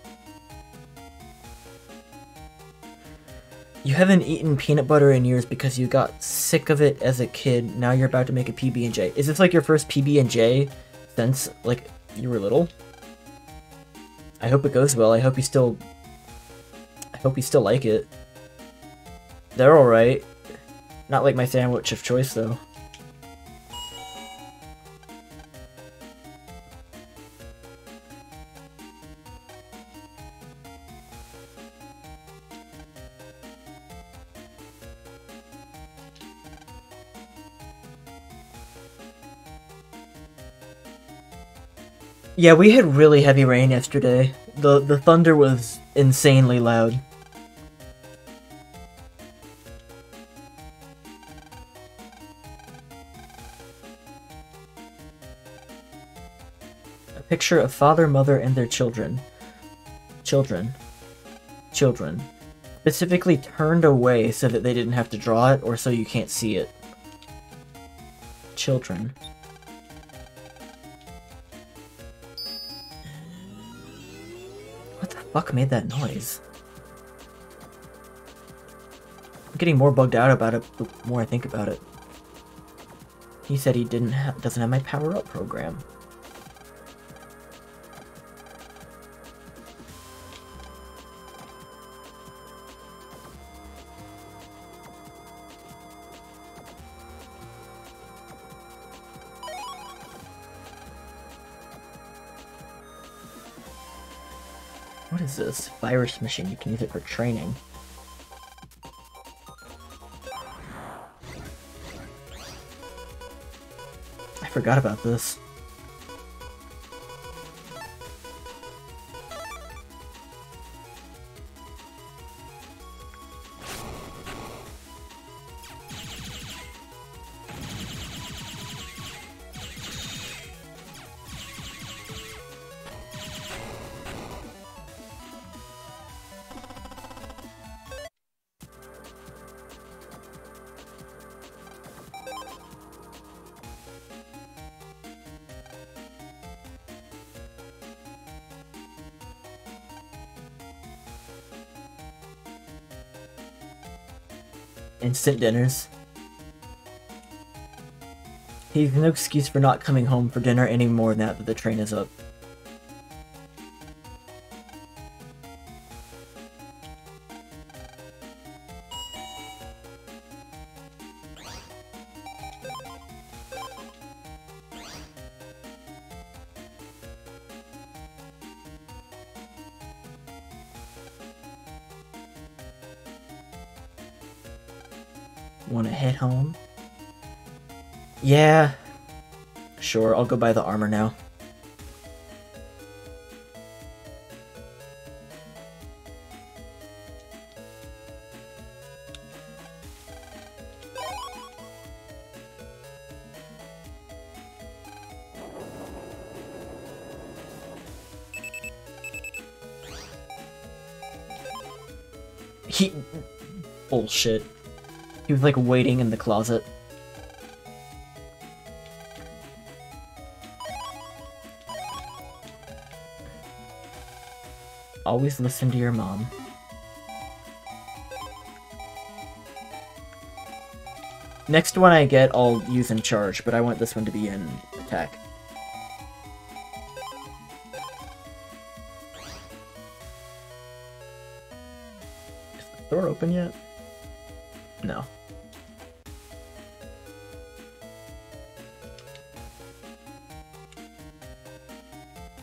You haven't eaten peanut butter in years because you got sick of it as a kid. Now you're about to make a PB&J. Is this like your first PB&J since like you were little? I hope it goes well. I hope you still like it. They're all right. Not like my sandwich of choice though. Yeah, we had really heavy rain yesterday. The thunder was insanely loud. A picture of father, mother, and their children. Children. Specifically turned away so that they didn't have to draw it or so you can't see it. Children. Fuck made that noise? I'm getting more bugged out about it the more I think about it. He said he doesn't have my power-up program. This virus machine, you can use it for training. I forgot about this. Instant dinners. He's no excuse for not coming home for dinner anymore now that the train is up. Yeah, sure, I'll go buy the armor now. He... bullshit. He was like waiting in the closet. Always listen to your mom. Next one I get, I'll use in charge, but I want this one to be in attack. Is the door open yet? No.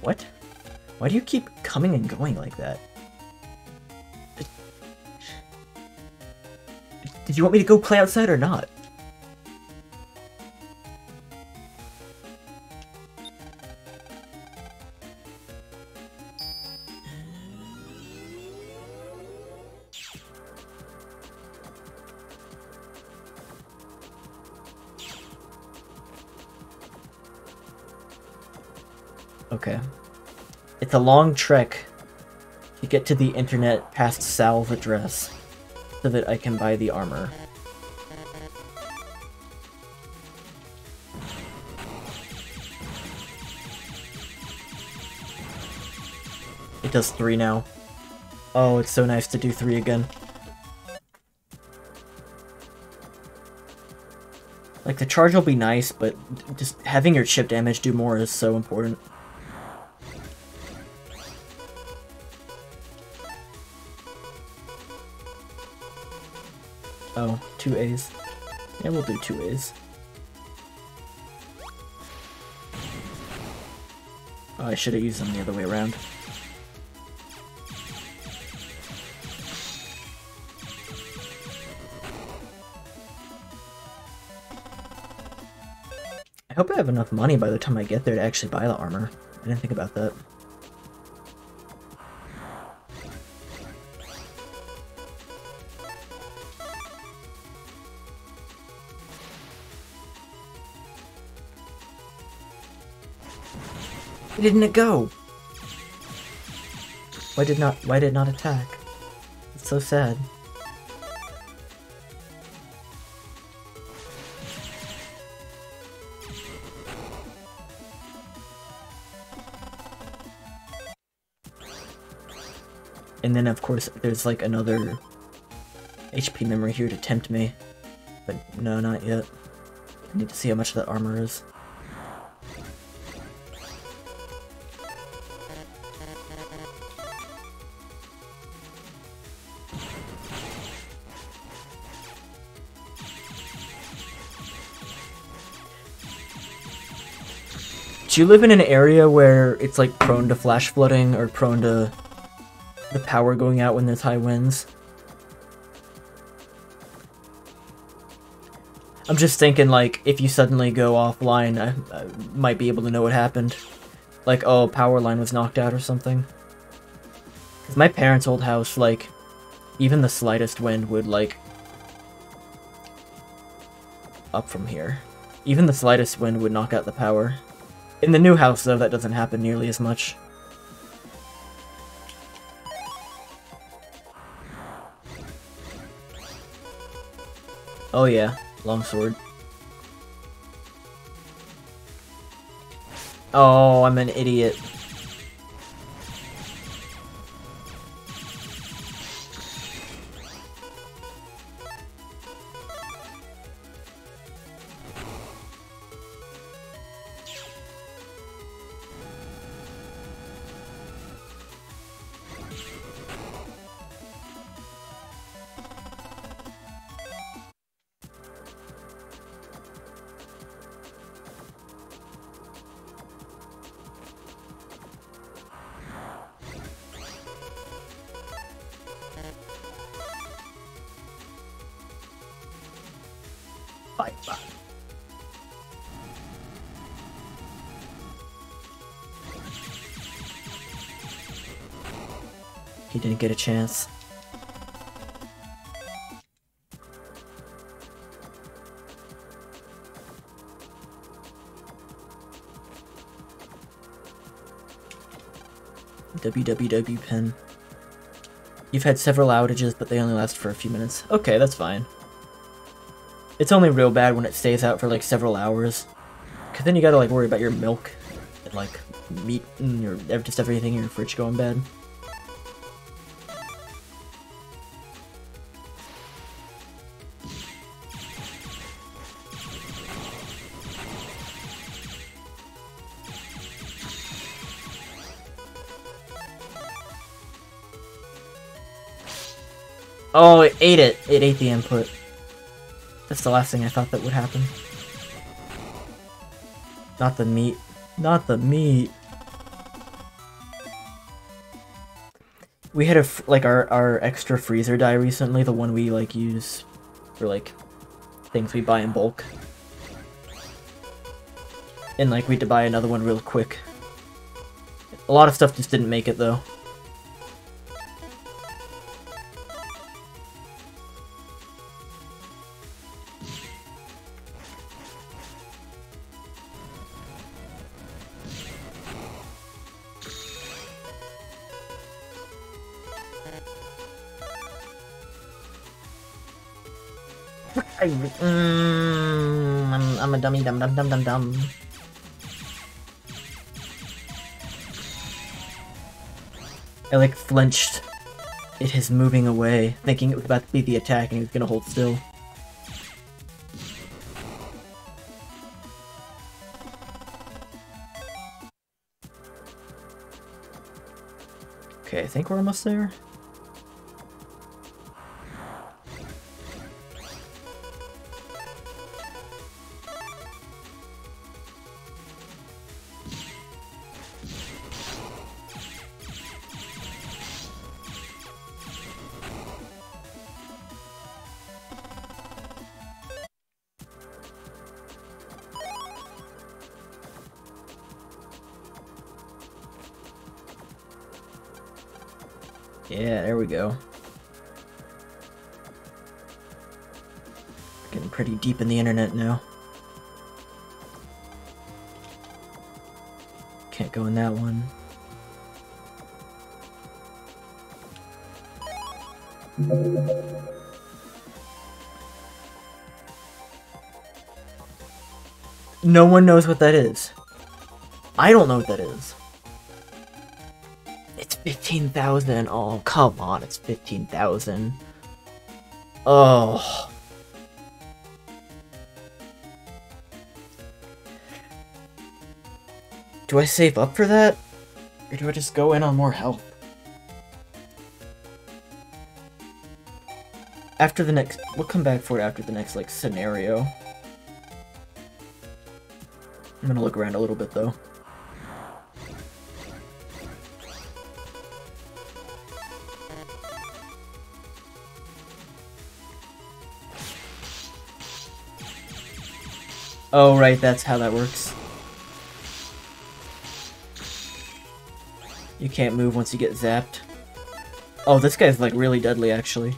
What? Why do you keep coming and going like that? Did you want me to go play outside or not? Okay. It's a long trek to get to the internet past Sal's address so that I can buy the armor. It does 3 now. Oh, it's so nice to do 3 again. Like, the charge will be nice, but just having your chip damage do more is so important. Oh, 2 A's. Yeah, we'll do 2 A's. Oh, I should have used them the other way around. I hope I have enough money by the time I get there to actually buy the armor. I didn't think about that. Where didn't it go? Why did it not attack? It's so sad. And then of course there's like another HP memory here to tempt me. But no, not yet. I need to see how much that armor is. Do you live in an area where it's like prone to flash flooding or prone to the power going out when there's high winds? I'm just thinking, like, if you suddenly go offline, I might be able to know what happened. Like, oh, power line was knocked out or something. 'Cause my parents' old house, like, even the slightest wind would, like, up from here. Even the slightest wind would knock out the power. In the new house, though, that doesn't happen nearly as much. Oh yeah, longsword. Oh, I'm an idiot. He didn't get a chance. WWW pin. You've had several outages, but they only last for a few minutes. Okay, that's fine. It's only real bad when it stays out for like several hours. 'Cause then you gotta like worry about your milk and like meat and your just everything in your fridge going bad. Oh, it ate it! It ate the input. That's the last thing I thought that would happen. Not the meat. Not the meat! We had a, like, our extra freezer die recently, the one we, like, use for like things we buy in bulk. And like we had to buy another one real quick. A lot of stuff just didn't make it though. I'm a dummy, dum-dum-dum-dum-dum. I like flinched at his moving away, thinking it was about to be the attack and he was gonna hold still. Okay, I think we're almost there. Yeah, there we go. Getting pretty deep in the internet now. Can't go in that one. No one knows what that is. I don't know what that is. 15,000. Oh, come on, it's 15,000. Oh. Do I save up for that? Or do I just go in on more health? After the next, we'll come back for it after the next, like, scenario. I'm gonna look around a little bit, though. Oh, right, that's how that works. You can't move once you get zapped. Oh, this guy's, like, really deadly, actually.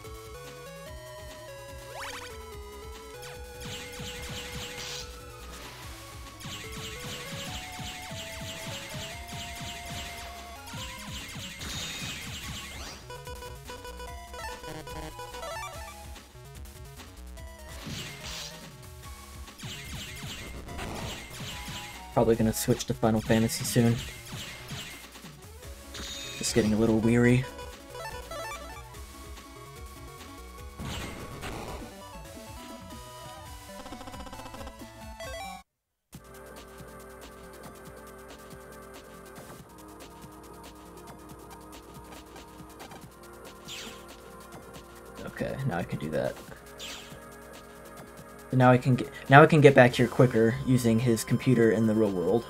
Probably gonna switch to Final Fantasy soon. Just getting a little weary. Okay, now I can do that. Now I can get back here quicker using his computer in the real world.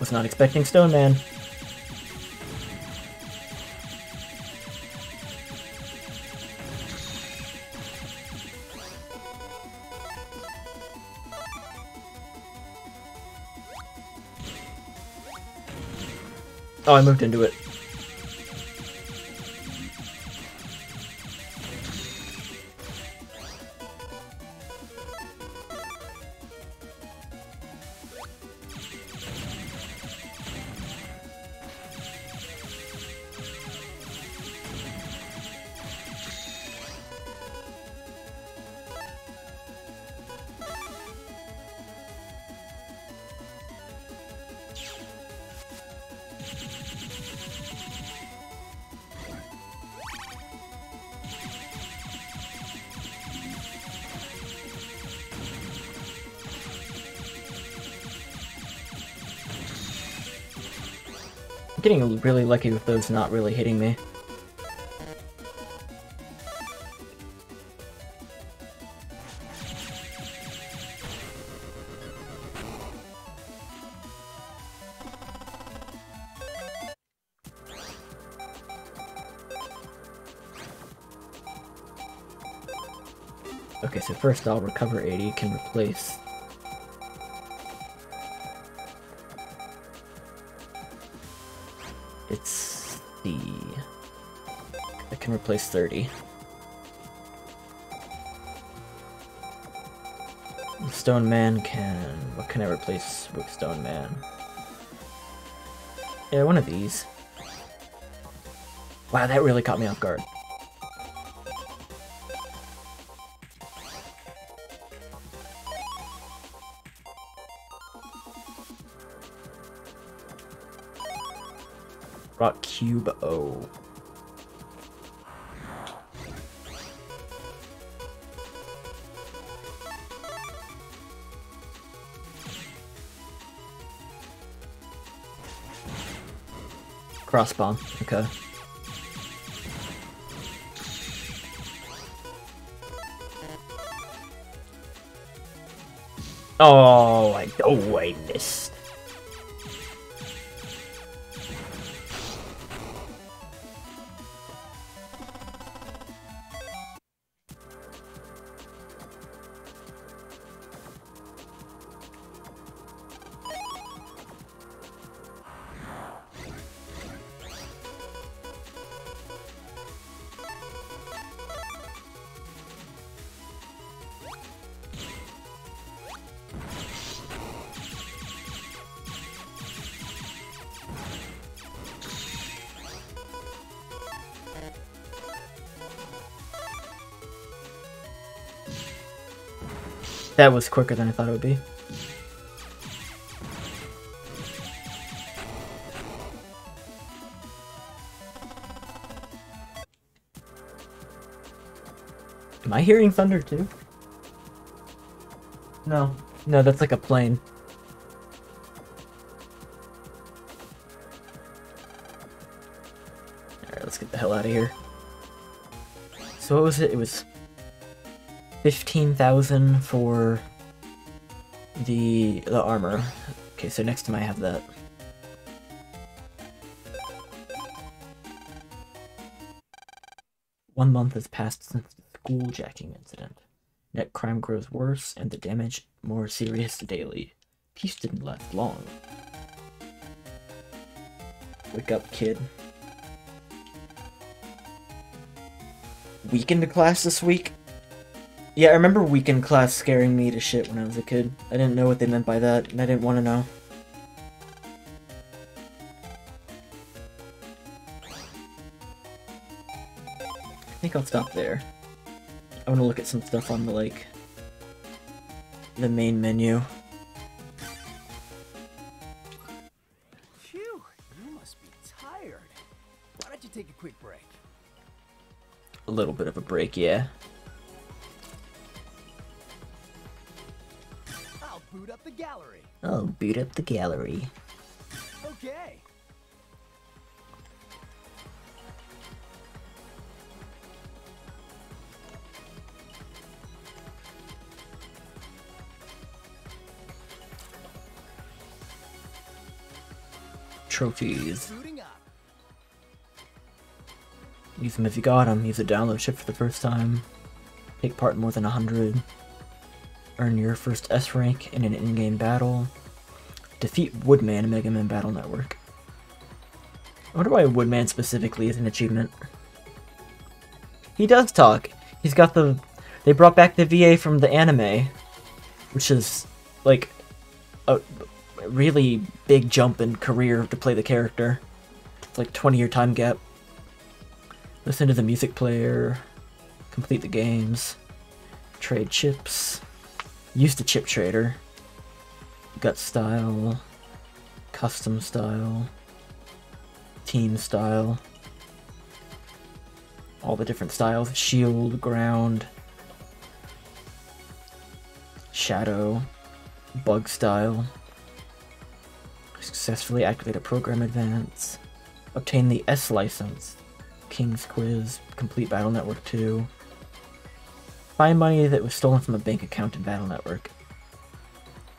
Was not expecting Stone Man. Oh, I moved into it. I'm getting really lucky with those not really hitting me. Okay, so first I'll recover 80, can replace... It's the... I can replace 30. Stone Man can... What can I replace with Stone Man? Yeah, one of these. Wow, that really caught me off guard. Rock Cube O. Cross bomb, okay. Oh, I missed. That was quicker than I thought it would be. Am I hearing thunder too? No. No, that's like a plane. Alright, let's get the hell out of here. So what was it? It was... 15,000 for the armor. Okay, so next time I have that. One month has passed since the hijacking incident. Net crime grows worse and the damage more serious daily. Peace didn't last long. Wake up, kid. Week into class this week? Yeah, I remember weekend class scaring me to shit when I was a kid. I didn't know what they meant by that, and I didn't want to know. I think I'll stop there. I want to look at some stuff on the, like, the main menu. Phew, you must be tired. Why don't you take a quick break? A little bit of a break, yeah. Boot up the gallery. Okay. Trophies. Use them if you got them. Use a download ship for the first time. Take part in more than 100. Earn your first S rank in an in-game battle. Defeat Woodman in Mega Man Battle Network. I wonder why Woodman specifically is an achievement. He does talk. He's got the... They brought back the VA from the anime, which is, like, a really big jump in career to play the character. It's like 20-year time gap. Listen to the music player. Complete the games. Trade chips. Use the chip trader. Got style, custom style, team style, all the different styles, shield, ground, shadow, bug style, successfully activate a program advance, Obtain the S license. King's Quiz, complete Battle Network 2. Find money that was stolen from a bank account in Battle Network.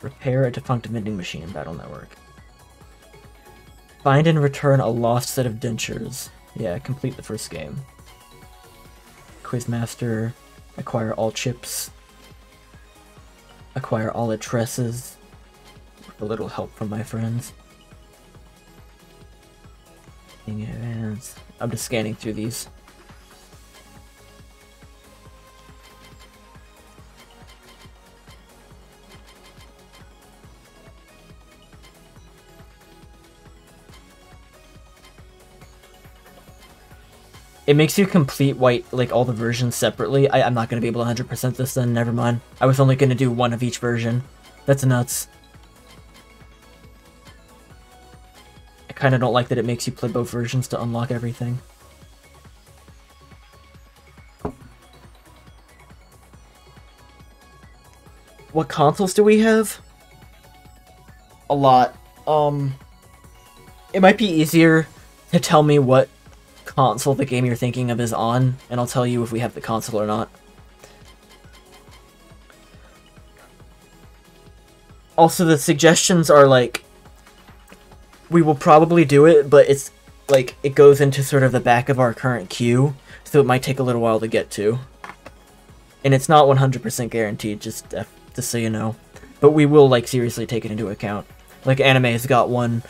Repair a defunct vending machine in Battle Network. Find and return a lost set of dentures. Yeah, complete the first game. Quizmaster. Acquire all chips. Acquire all addresses. With a little help from my friends. I'm just scanning through these. It makes you complete all the versions separately. I'm not going to be able to 100% this then, never mind. I was only going to do one of each version. That's nuts. I kind of don't like that it makes you play both versions to unlock everything. What consoles do we have? A lot. It might be easier to tell me what console the game you're thinking of is on, and I'll tell you if we have the console or not. Also, the suggestions are we will probably do it, but it's it goes into sort of the back of our current queue, so it might take a little while to get to. And it's not 100% guaranteed, just so you know. But we will seriously take it into account. Anime's got one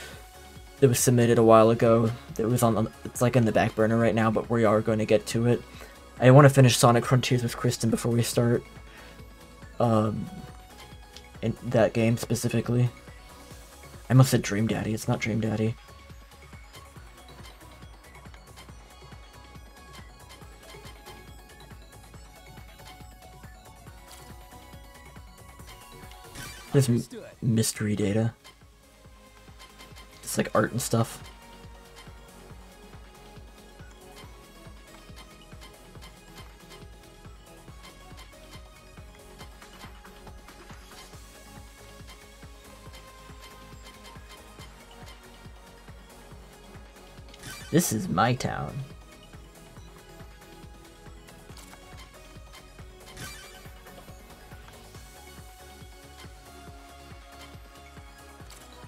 that was submitted a while ago. That was on the, it's in the back burner right now, but we are going to get to it. I want to finish Sonic Frontiers with Kristen before we start in that game specifically. I must have Dream Daddy. It's not Dream Daddy. This mystery data. It's art and stuff. This is my town.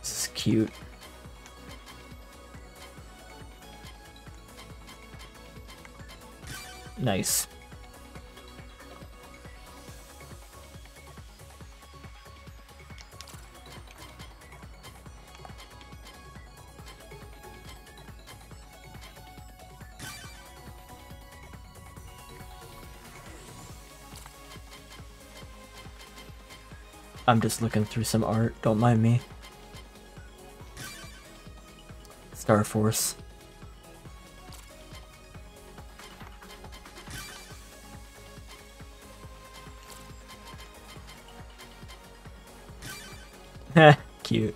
This is cute. Nice. I'm just looking through some art, don't mind me. Star Force. Heh, cute.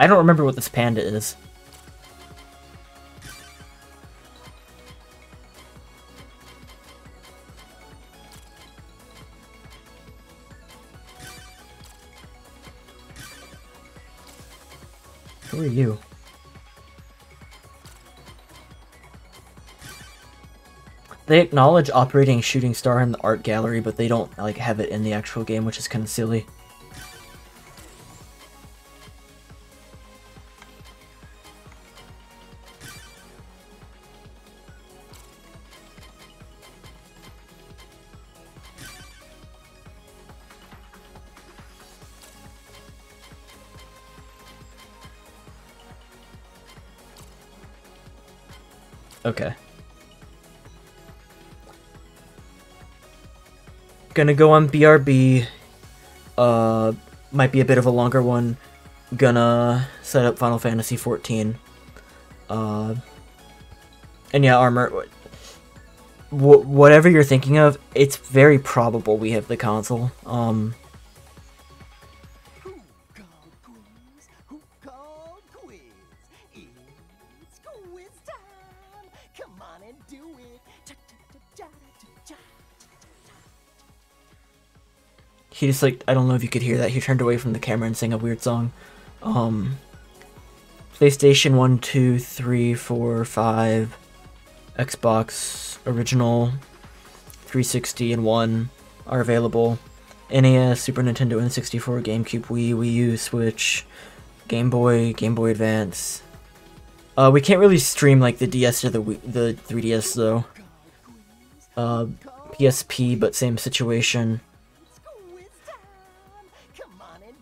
I don't remember what this panda is. Who are you? They acknowledge operating Shooting Star in the art gallery, but they don't have it in the actual game, which is kind of silly. Okay. Gonna go on BRB, might be a bit of a longer one. Gonna set up Final Fantasy XIV, and yeah, Armor, whatever you're thinking of, it's very probable we have the console, he just like, I don't know if you could hear that, he turned away from the camera and sang a weird song. PlayStation 1, 2, 3, 4, 5, Xbox original, 360 and 1 are available. NES, Super Nintendo, N64, GameCube, Wii, Wii U, Switch, Game Boy, Game Boy Advance. We can't really stream like the DS or the 3DS though. PSP, but same situation.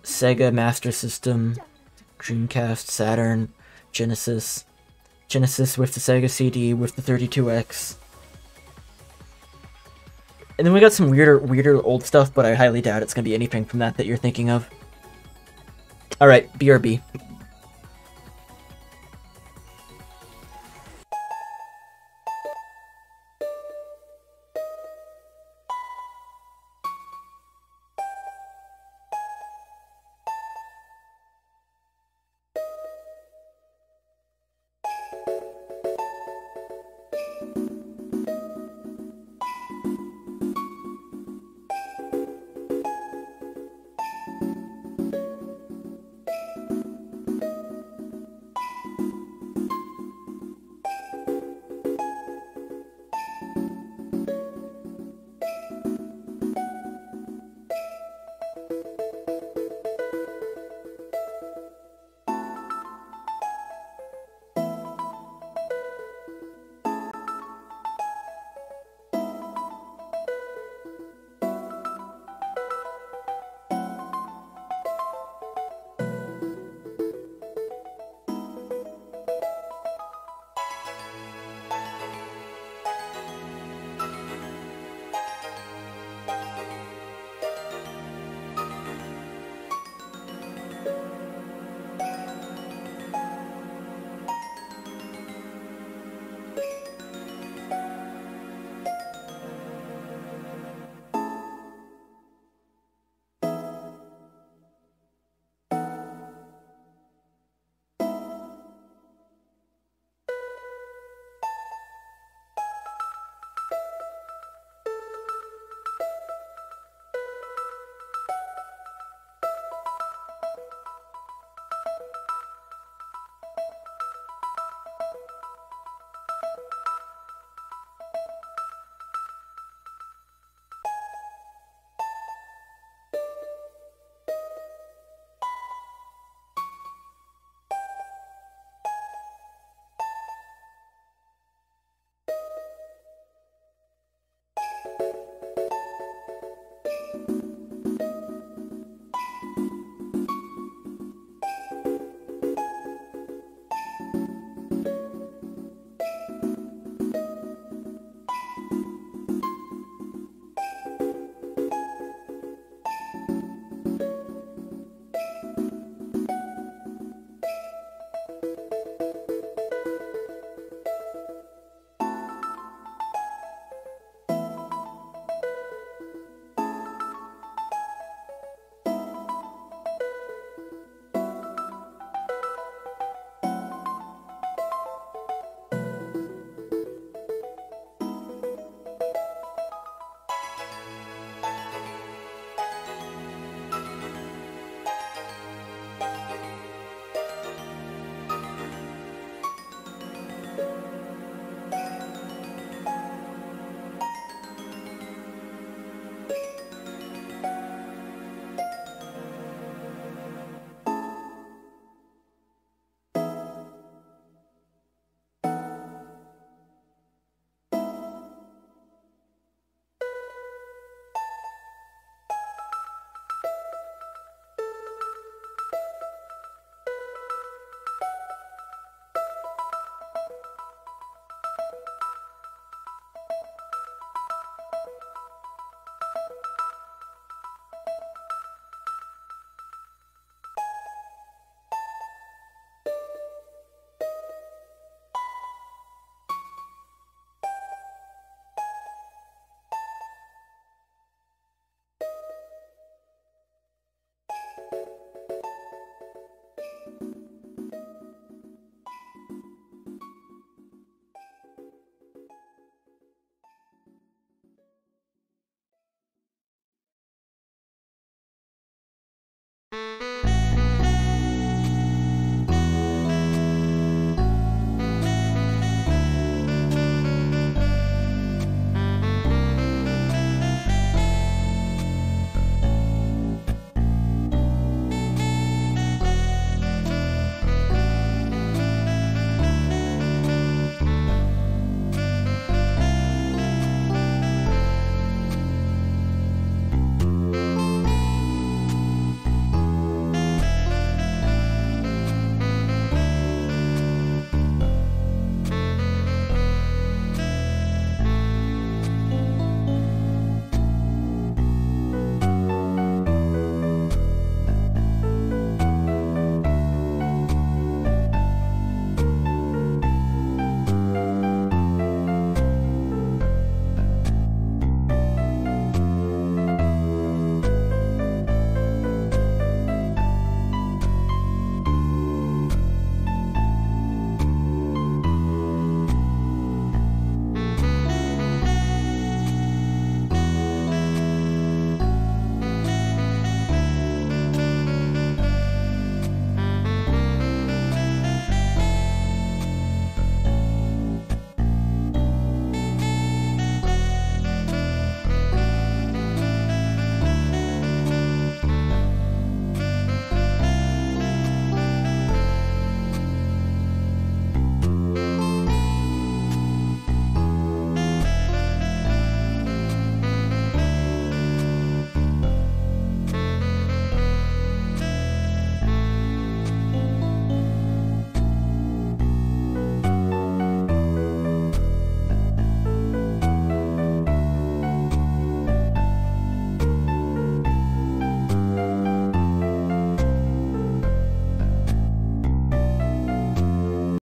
Sega Master System, Dreamcast, Saturn, Genesis. Genesis with the Sega CD, with the 32X. And then we got some weirder old stuff, but I highly doubt it's gonna be anything from that that you're thinking of. Alright, BRB.